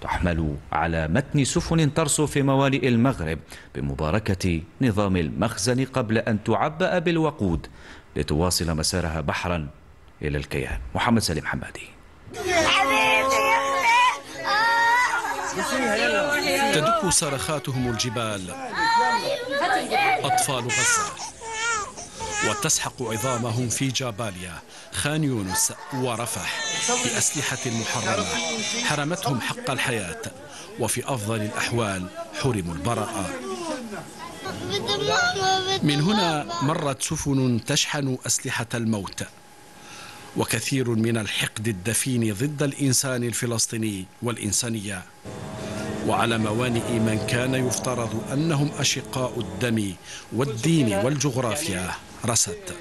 تحمل على متن سفن ترسو في موالئ المغرب بمباركة نظام المخزن قبل أن تعبأ بالوقود لتواصل مسارها بحرا إلى الكيان. محمد سليم حمادي. تدك صرخاتهم الجبال، أطفال غزة، وتسحق عظامهم في جباليا، خان يونس ورفح بأسلحة محرمة حرمتهم حق الحياة، وفي أفضل الأحوال حرموا البراءة. من هنا مرت سفن تشحن أسلحة الموت، وكثير من الحقد الدفين ضد الإنسان الفلسطيني والإنسانية، وعلى موانئ من كان يفترض أنهم أشقاء الدم والدين والجغرافيا رست.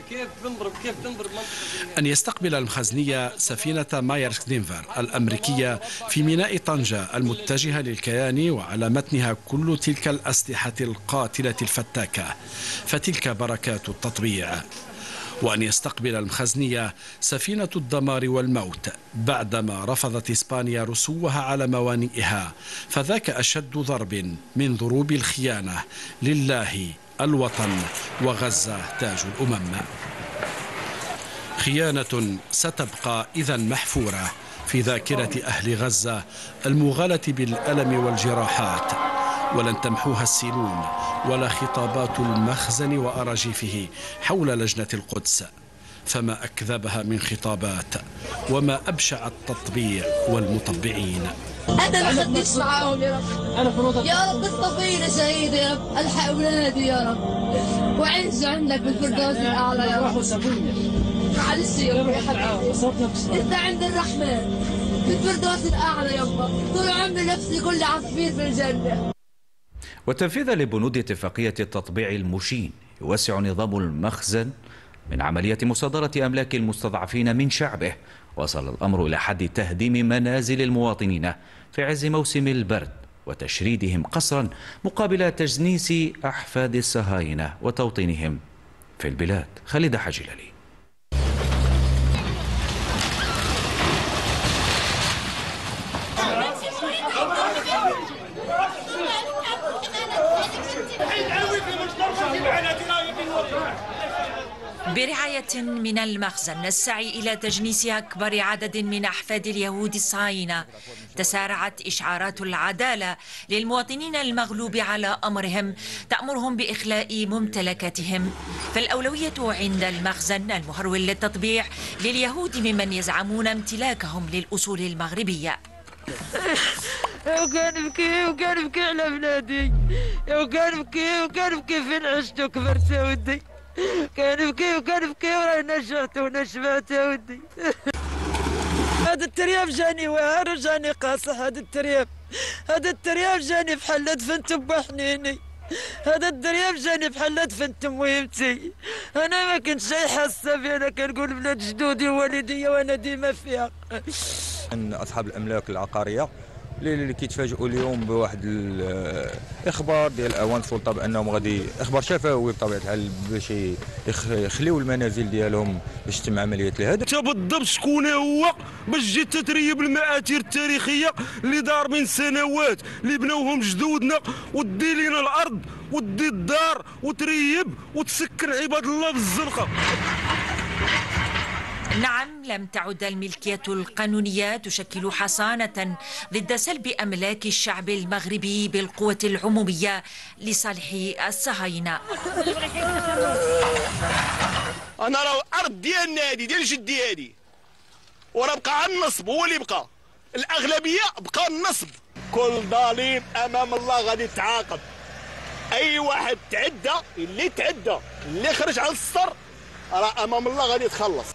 أن يستقبل المخزنية سفينة مايرس دينفر الأمريكية في ميناء طنجة المتجهة للكيان وعلى متنها كل تلك الأسلحة القاتلة الفتاكة، فتلك بركات التطبيع. وأن يستقبل المخزنية سفينة الدمار والموت بعدما رفضت إسبانيا رسوها على موانئها، فذاك أشد ضرب من ضروب الخيانة لله الوطن وغزة تاج الأمم. خيانة ستبقى إذا محفورة في ذاكرة أهل غزة المغالة بالألم والجراحات، ولن تمحوها السنون ولا خطابات المخزن وأراجيفه حول لجنة القدس، فما أكذبها من خطابات وما أبشع التطبيع والمطبعين. أنا ما خدتش معاهم يا رب، يا رب اصطفينا شهيد يا رب، ألحق أولادي يا رب، وعيش عندك بالفردوس الأعلى يا رب. معلش يا رب يا حبيبي، أنت عند الرحمن بالفردوس الأعلى يا رب، طول عمري نفسي كل عصفير في الجنة. وتنفيذا لبنود اتفاقية التطبيع المشين، يوسع نظام المخزن من عملية مصادرة أملاك المستضعفين من شعبه، وصل الأمر إلى حد تهديم منازل المواطنين في عز موسم البرد وتشريدهم قسرا مقابل تجنيس أحفاد الصهاينة وتوطينهم في البلاد. خالد حجيلي. برعاية من المخزن، السعي إلى تجنيس أكبر عدد من أحفاد اليهود الصهاينة، تسارعت إشعارات العدالة للمواطنين المغلوب على أمرهم تأمرهم بإخلاء ممتلكاتهم، فالأولوية عند المخزن المهرول للتطبيع لليهود ممن يزعمون امتلاكهم للأصول المغربية. وكان بكي وكان بكي على بلادي، وكان بكي وكان بكي فين عشت وكبرت يا ودي، كان بكي وكان بكي وراي نشرت ونشبعت يا ودي. هذا الترياف جاني واعر وجاني قاصح، هذا الترياف هذا الترياف جاني بحال دفنت بحنيني، هذا الترياف جاني بحال دفنت مهمتي. انا ما كنت جاي حاسه بها، انا كنقول بلاد جدودي ووالدي وانا ديما فيها. أن أصحاب الأملاك العقارية اللي كيتفاجئوا اليوم بواحد الاخبار ديال اوان السلطه بانهم غادي اخبار شفوي بطبيعه الحال باش يخليو المنازل ديالهم باش تتم عمليه الهدم. حتى بالضبط شكون هو باش تجي تتريب المآثير التاريخيه اللي دار من سنوات اللي بنوهم جدودنا وتدي لينا الارض وتدي الدار وتريب وتسكن عباد الله بالزنقه. نعم، لم تعد الملكية القانونية تشكل حصانة ضد سلب أملاك الشعب المغربي بالقوة العمومية لصالح الصهاينة. أنا راه الأرض ديالنا هادي ديال جدي هادي، وراه بقى النصب هو اللي بقى، الأغلبية بقى النصب. كل ظالم أمام الله غادي يتعاقب. أي واحد تعدى، اللي تعدى، اللي خرج على السر، راه أمام الله غادي يتخلص.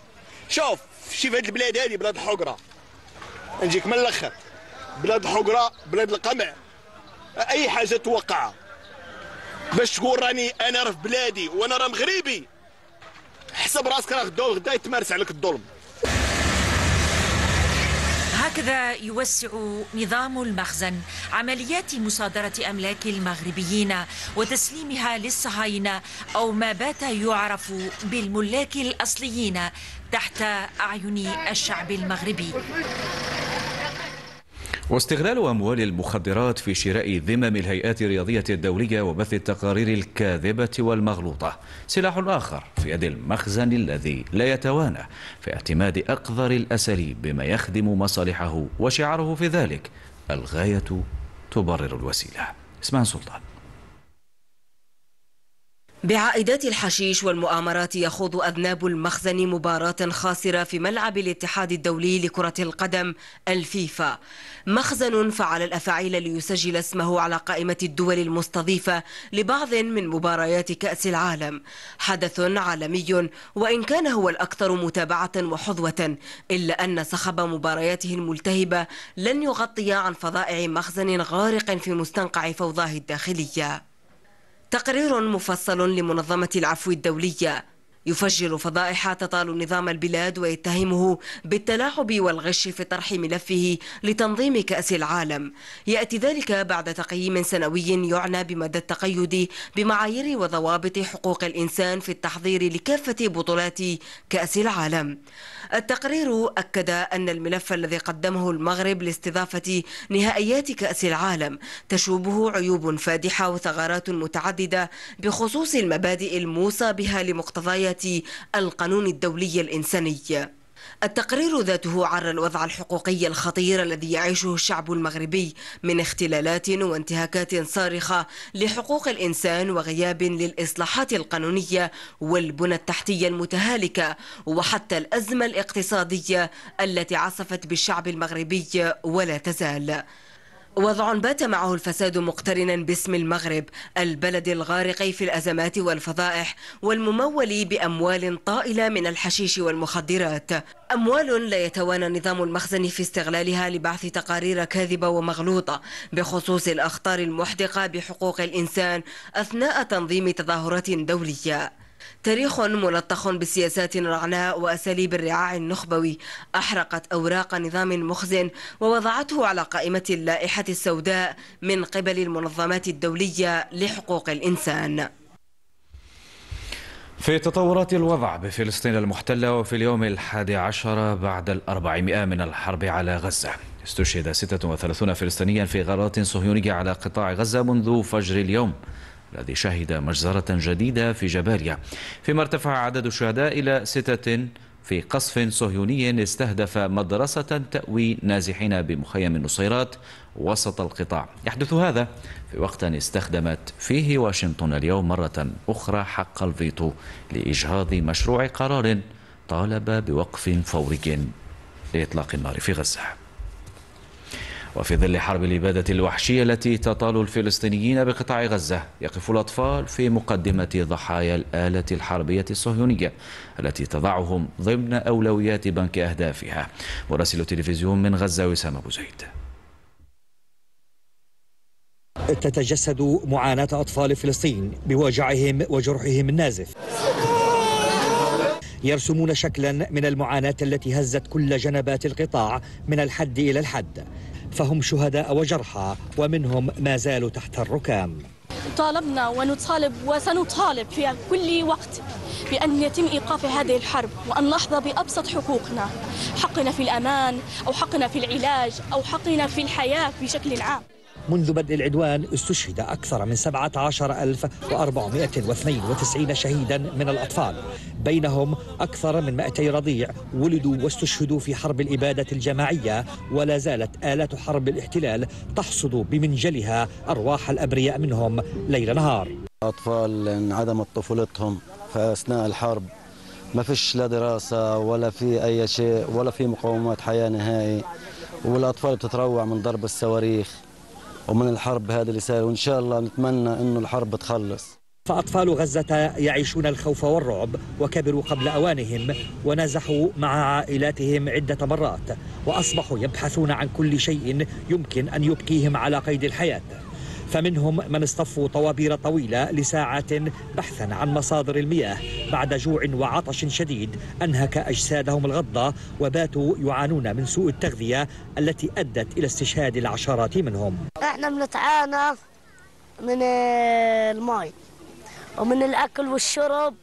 شوف شوف هاد البلاد هادي بلاد الحقره، نجيك من الاخر، بلاد الحقره، بلاد القمع، اي حاجه توقعها. باش تقول راني انا راه في بلادي وانا راه مغربي، حسب راسك راه غدا غدا يتمارس عليك الظلم. هكذا يوسع نظام المخزن عمليات مصادرة أملاك المغربيين وتسليمها للصهاينة أو ما بات يعرف بالملاك الأصليين تحت أعين الشعب المغربي. واستغلال أموال المخدرات في شراء ذمم الهيئات الرياضية الدولية وبث التقارير الكاذبة والمغلوطة سلاح آخر في يد المخزن الذي لا يتوانى في اعتماد أقذر الأساليب بما يخدم مصالحه، وشعاره في ذلك الغاية تبرر الوسيلة. اسماعيل سلطان. بعائدات الحشيش والمؤامرات يخوض أذناب المخزن مباراة خاسرة في ملعب الاتحاد الدولي لكرة القدم الفيفا. مخزن فعل الأفاعيل ليسجل اسمه على قائمة الدول المستضيفة لبعض من مباريات كأس العالم، حدث عالمي وإن كان هو الأكثر متابعة وحظوة، إلا أن صخب مبارياته الملتهبة لن يغطي عن فضائع مخزن غارق في مستنقع فوضاه الداخلية. تقرير مفصل لمنظمة العفو الدولية يفجر فضائح تطال نظام البلاد ويتهمه بالتلاعب والغش في طرح ملفه لتنظيم كأس العالم. يأتي ذلك بعد تقييم سنوي يعنى بمدى التقيد بمعايير وضوابط حقوق الإنسان في التحضير لكافة بطولات كأس العالم. التقرير أكد أن الملف الذي قدمه المغرب لاستضافة نهائيات كأس العالم تشوبه عيوب فادحة وثغرات متعددة بخصوص المبادئ الموصى بها لمقتضيات القانون الدولي الإنساني. التقرير ذاته عرى الوضع الحقوقي الخطير الذي يعيشه الشعب المغربي من اختلالات وانتهاكات صارخة لحقوق الإنسان وغياب للإصلاحات القانونية والبنى التحتية المتهالكة، وحتى الأزمة الاقتصادية التي عصفت بالشعب المغربي ولا تزال. وضع بات معه الفساد مقترنا باسم المغرب، البلد الغارق في الأزمات والفضائح والممول بأموال طائلة من الحشيش والمخدرات، أموال لا يتوانى نظام المخزن في استغلالها لبعث تقارير كاذبة ومغلوطة بخصوص الأخطار المحدقة بحقوق الإنسان أثناء تنظيم تظاهرات دولية. تاريخ ملطخ بسياسات رعناء وأساليب الرعاع النخبوي أحرقت أوراق نظام مخزن ووضعته على قائمة اللائحة السوداء من قبل المنظمات الدولية لحقوق الإنسان. في تطورات الوضع بفلسطين المحتلة وفي اليوم الحادي عشر بعد الأربعمائة من الحرب على غزة، استشهد ستة وثلاثين فلسطينيا في غارات صهيونية على قطاع غزة منذ فجر اليوم الذي شهد مجزرة جديدة في جباليا، فيما ارتفع عدد الشهداء إلى ستة في قصف صهيوني استهدف مدرسة تأوي نازحين بمخيم النصيرات وسط القطاع. يحدث هذا في وقت استخدمت فيه واشنطن اليوم مرة أخرى حق الفيتو لإجهاض مشروع قرار طالب بوقف فوري لإطلاق النار في غزة. وفي ظل حرب الإبادة الوحشية التي تطال الفلسطينيين بقطاع غزة، يقف الأطفال في مقدمة ضحايا الآلة الحربية الصهيونية التي تضعهم ضمن أولويات بنك أهدافها. مراسل التلفزيون من غزة وسام ابو زيد. تتجسد معاناة أطفال فلسطين بوجعهم وجرحهم النازف. يرسمون شكلا من المعاناة التي هزت كل جنبات القطاع من الحد إلى الحد، فهم شهداء وجرحى ومنهم ما زالوا تحت الركام. طالبنا ونطالب وسنطالب في كل وقت بأن يتم إيقاف هذه الحرب وأن نحظى بأبسط حقوقنا، حقنا في الأمان أو حقنا في العلاج أو حقنا في الحياة بشكل عام. منذ بدء العدوان استشهد أكثر من سبعة عشر ألف وأربعمائة واثنين وتسعين شهيدا من الأطفال، بينهم أكثر من مائتي رضيع ولدوا واستشهدوا في حرب الإبادة الجماعية، ولا زالت آلات حرب الاحتلال تحصد بمنجلها أرواح الأبرياء منهم ليل نهار. أطفال انعدمت طفولتهم في أثناء الحرب، ما فيش لا دراسة ولا في أي شيء ولا في مقومات حياة نهائي، والأطفال بتتروع من ضرب الصواريخ ومن الحرب هذا اللي صار، وإن شاء الله نتمنى إنه الحرب تخلص. فأطفال غزة يعيشون الخوف والرعب وكبروا قبل أوانهم ونازحوا مع عائلاتهم عدة مرات وأصبحوا يبحثون عن كل شيء يمكن أن يبقيهم على قيد الحياة، فمنهم من اصطفوا طوابير طويلة لساعات بحثا عن مصادر المياه بعد جوع وعطش شديد أنهك أجسادهم الغضة، وباتوا يعانون من سوء التغذية التي أدت إلى استشهاد العشرات منهم. احنا بنتعانى من الماء ومن الأكل والشرب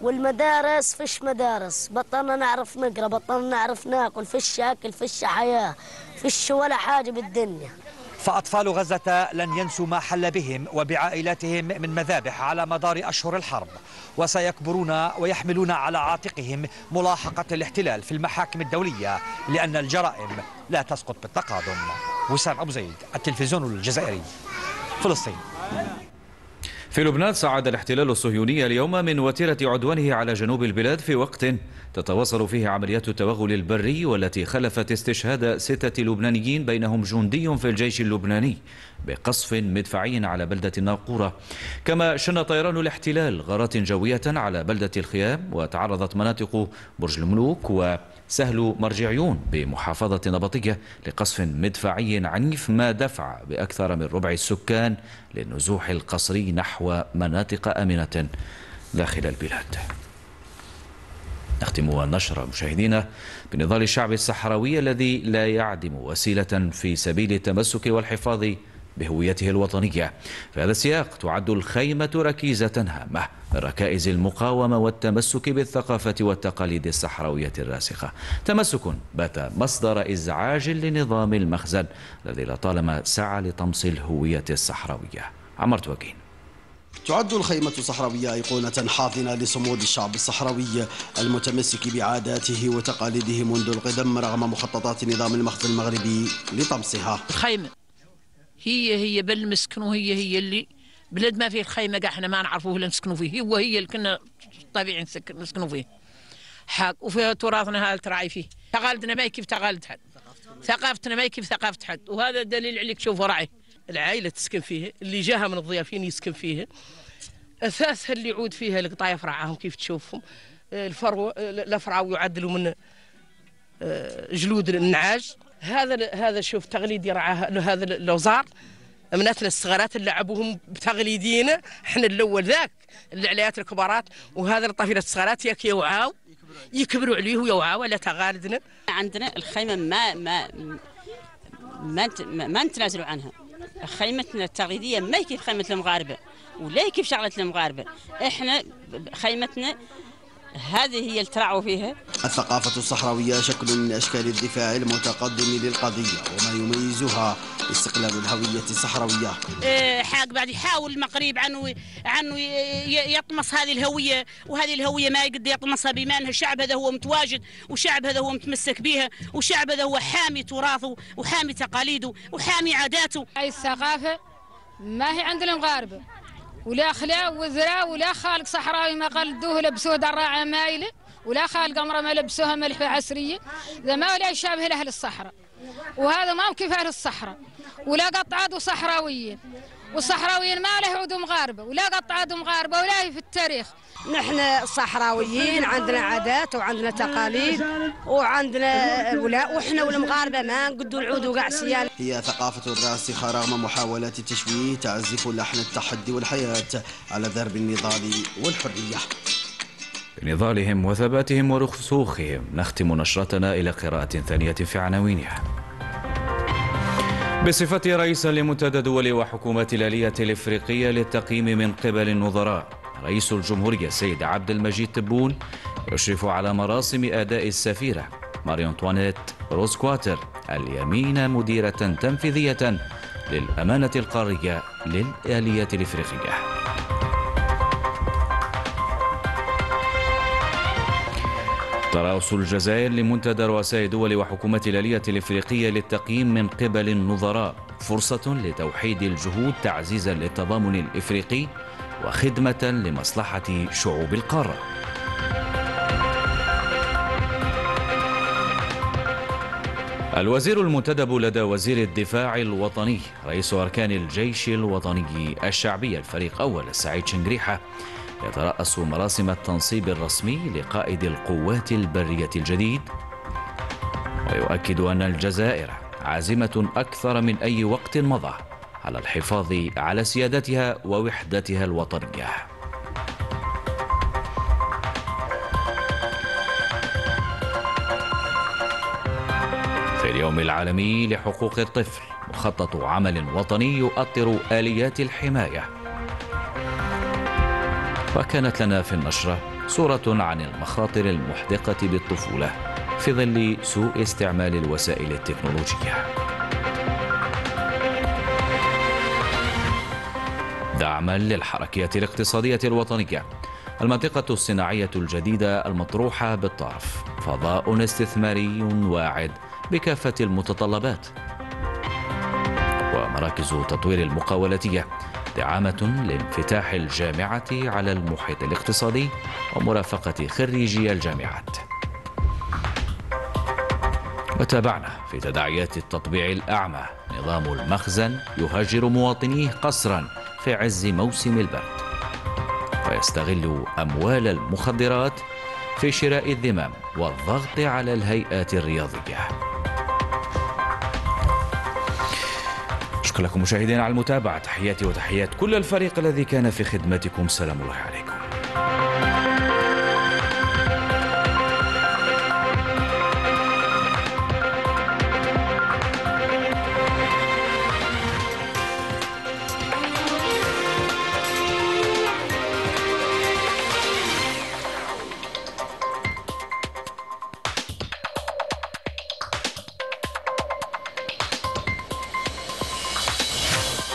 والمدارس، فيش مدارس، بطلنا نعرف نقرأ، بطلنا نعرف ناكل، فيش أكل، فيش حياة، فيش ولا حاجة بالدنيا. فأطفال غزة لن ينسوا ما حل بهم وبعائلاتهم من مذابح على مدار أشهر الحرب، وسيكبرون ويحملون على عاتقهم ملاحقة الاحتلال في المحاكم الدولية، لأن الجرائم لا تسقط بالتقادم. وسام ابو زيد، التلفزيون الجزائري، فلسطين. في لبنان صعد الاحتلال الصهيوني اليوم من وتيرة عدوانه على جنوب البلاد في وقت تتواصل فيه عمليات التوغل البري، والتي خلفت استشهاد ستة لبنانيين بينهم جندي في الجيش اللبناني بقصف مدفعي على بلدة الناقورة. كما شن طيران الاحتلال غارات جوية على بلدة الخيام، وتعرضت مناطق برج الملوك و سهل مرجعيون بمحافظة نبطية لقصف مدفعي عنيف، ما دفع بأكثر من ربع السكان للنزوح القسري نحو مناطق آمنة داخل البلاد. نختم النشرة مشاهدينا بنضال الشعب الصحراوي الذي لا يعدم وسيلة في سبيل التمسك والحفاظ بهويته الوطنية. في هذا السياق تعد الخيمة ركيزة هامة من ركائز المقاومة والتمسك بالثقافة والتقاليد الصحراوية الراسخة، تمسك بات مصدر إزعاج لنظام المخزن الذي لطالما سعى لطمس الهوية الصحراوية. عمرو تواجين. تعد الخيمة الصحراوية أيقونة حاضنة لصمود الشعب الصحراوي المتمسك بعاداته وتقاليده منذ القدم رغم مخططات نظام المخزن المغربي لطمسها. الخيمة هي هي بل مسكنوا، هي هي اللي بلد ما فيه الخيمه كاع حنا ما نعرفوه ولا نسكنوا فيه، هو هي اللي كنا طبيعي نسكنوا فيه حق، وفيها تراثنا هذا تراعي فيه، تقاليدنا ما كيف تقاليد حد، ثقافتنا ما كيف ثقافه حد، وهذا دليل عليك تشوفوا راعي العائله تسكن فيه، اللي جاها من الضيافين يسكن فيه، اساسها اللي يعود فيها القطايف راعاهم كيف تشوفهم، الفرو الافرع يعدلوا من جلود النعاج، هذا هذا شوف تقليدي رعاه هذا الوزار مناتنا الصغارات اللي لعبوهم بتقليدينا احنا الاول ذاك العليات الكبارات، وهذا الطفيله الصغارات ياك يوعاو يكبروا عليه ويوعاو على تقاليدنا. عندنا الخيمه ما ما ما ما نتنازلوا عنها، خيمتنا التقليديه ما كيف خيمه المغاربه ولا كيف شغله المغاربه، احنا خيمتنا هذه هي اللي تراعوا فيها. الثقافة الصحراوية شكل من أشكال الدفاع المتقدم للقضية، وما يميزها استقلال الهوية الصحراوية. إيه حاج بعد يحاول المغرب عنه عنه يطمس هذه الهوية، وهذه الهوية ما يقدر يطمسها بما أن الشعب هذا هو متواجد، وشعب هذا هو متمسك بها، وشعب هذا هو حامي تراثه وحامي تقاليده وحامي عاداته. هاي الثقافة ما هي عند المغاربة، ولا خلا وذرا ولا خالق صحراوي ما قلدوه لبسوه دراعه مايله، ولا خالق امراه ما لبسوها ملحفه عسريه، ذا ما ولا يشابه لاهل الصحراء، وهذا ما كيف اهل الصحراء، ولا قطعات صحراويين، والصحراويين ما له عود مغاربه، ولا قطعات مغاربه ولا هي في التاريخ. نحن صحراويين عندنا عادات وعندنا تقاليد وعندنا ولا، وحنا والمغاربه ما نقدوا العود وكاع سيال. هي ثقافه راسخه رغم محاولات التشويه، تعزف لحن التحدي والحياه على درب النضال والحريه. بنضالهم وثباتهم ورسوخهم نختم نشرتنا الى قراءه ثانيه في عناوينها. بصفة رئيسا لمنتدى الدول وحكومات الآلية الإفريقية للتقييم من قبل النظراء، رئيس الجمهورية السيد عبد المجيد تبون يشرف على مراسم أداء السفيرة ماري أنطوانيت روزكواتر اليمين مديرة تنفيذية للأمانة القارية للآلية الإفريقية. تراس الجزائر لمنتدى رؤساء دول وحكومات الآلية الإفريقية للتقييم من قبل النظراء فرصة لتوحيد الجهود تعزيزا للتضامن الإفريقي وخدمة لمصلحة شعوب القارة. الوزير المنتدب لدى وزير الدفاع الوطني رئيس أركان الجيش الوطني الشعبي الفريق أول السعيد شنقريحة يترأس مراسم التنصيب الرسمي لقائد القوات البرية الجديد، ويؤكد أن الجزائر عازمة أكثر من أي وقت مضى على الحفاظ على سيادتها ووحدتها الوطنية. في اليوم العالمي لحقوق الطفل مخطط عمل وطني يؤطر آليات الحماية. وكانت لنا في النشرة صورة عن المخاطر المحدقة بالطفولة في ظل سوء استعمال الوسائل التكنولوجية. دعما للحركية الاقتصادية الوطنية، المنطقة الصناعية الجديدة المطروحة بالطرف فضاء استثماري واعد بكافة المتطلبات، ومراكز تطوير المقاولاتية دعامة لانفتاح الجامعة على المحيط الاقتصادي ومرافقة خريجي الجامعات. وتابعنا في تداعيات التطبيع الأعمى نظام المخزن يهجر مواطنيه قسرا في عز موسم البرد، ويستغل أموال المخدرات في شراء الذمام والضغط على الهيئات الرياضية. شكرا لكم مشاهدينا على المتابعة، تحياتي وتحيات كل الفريق الذي كان في خدمتكم، سلام الله عليكم.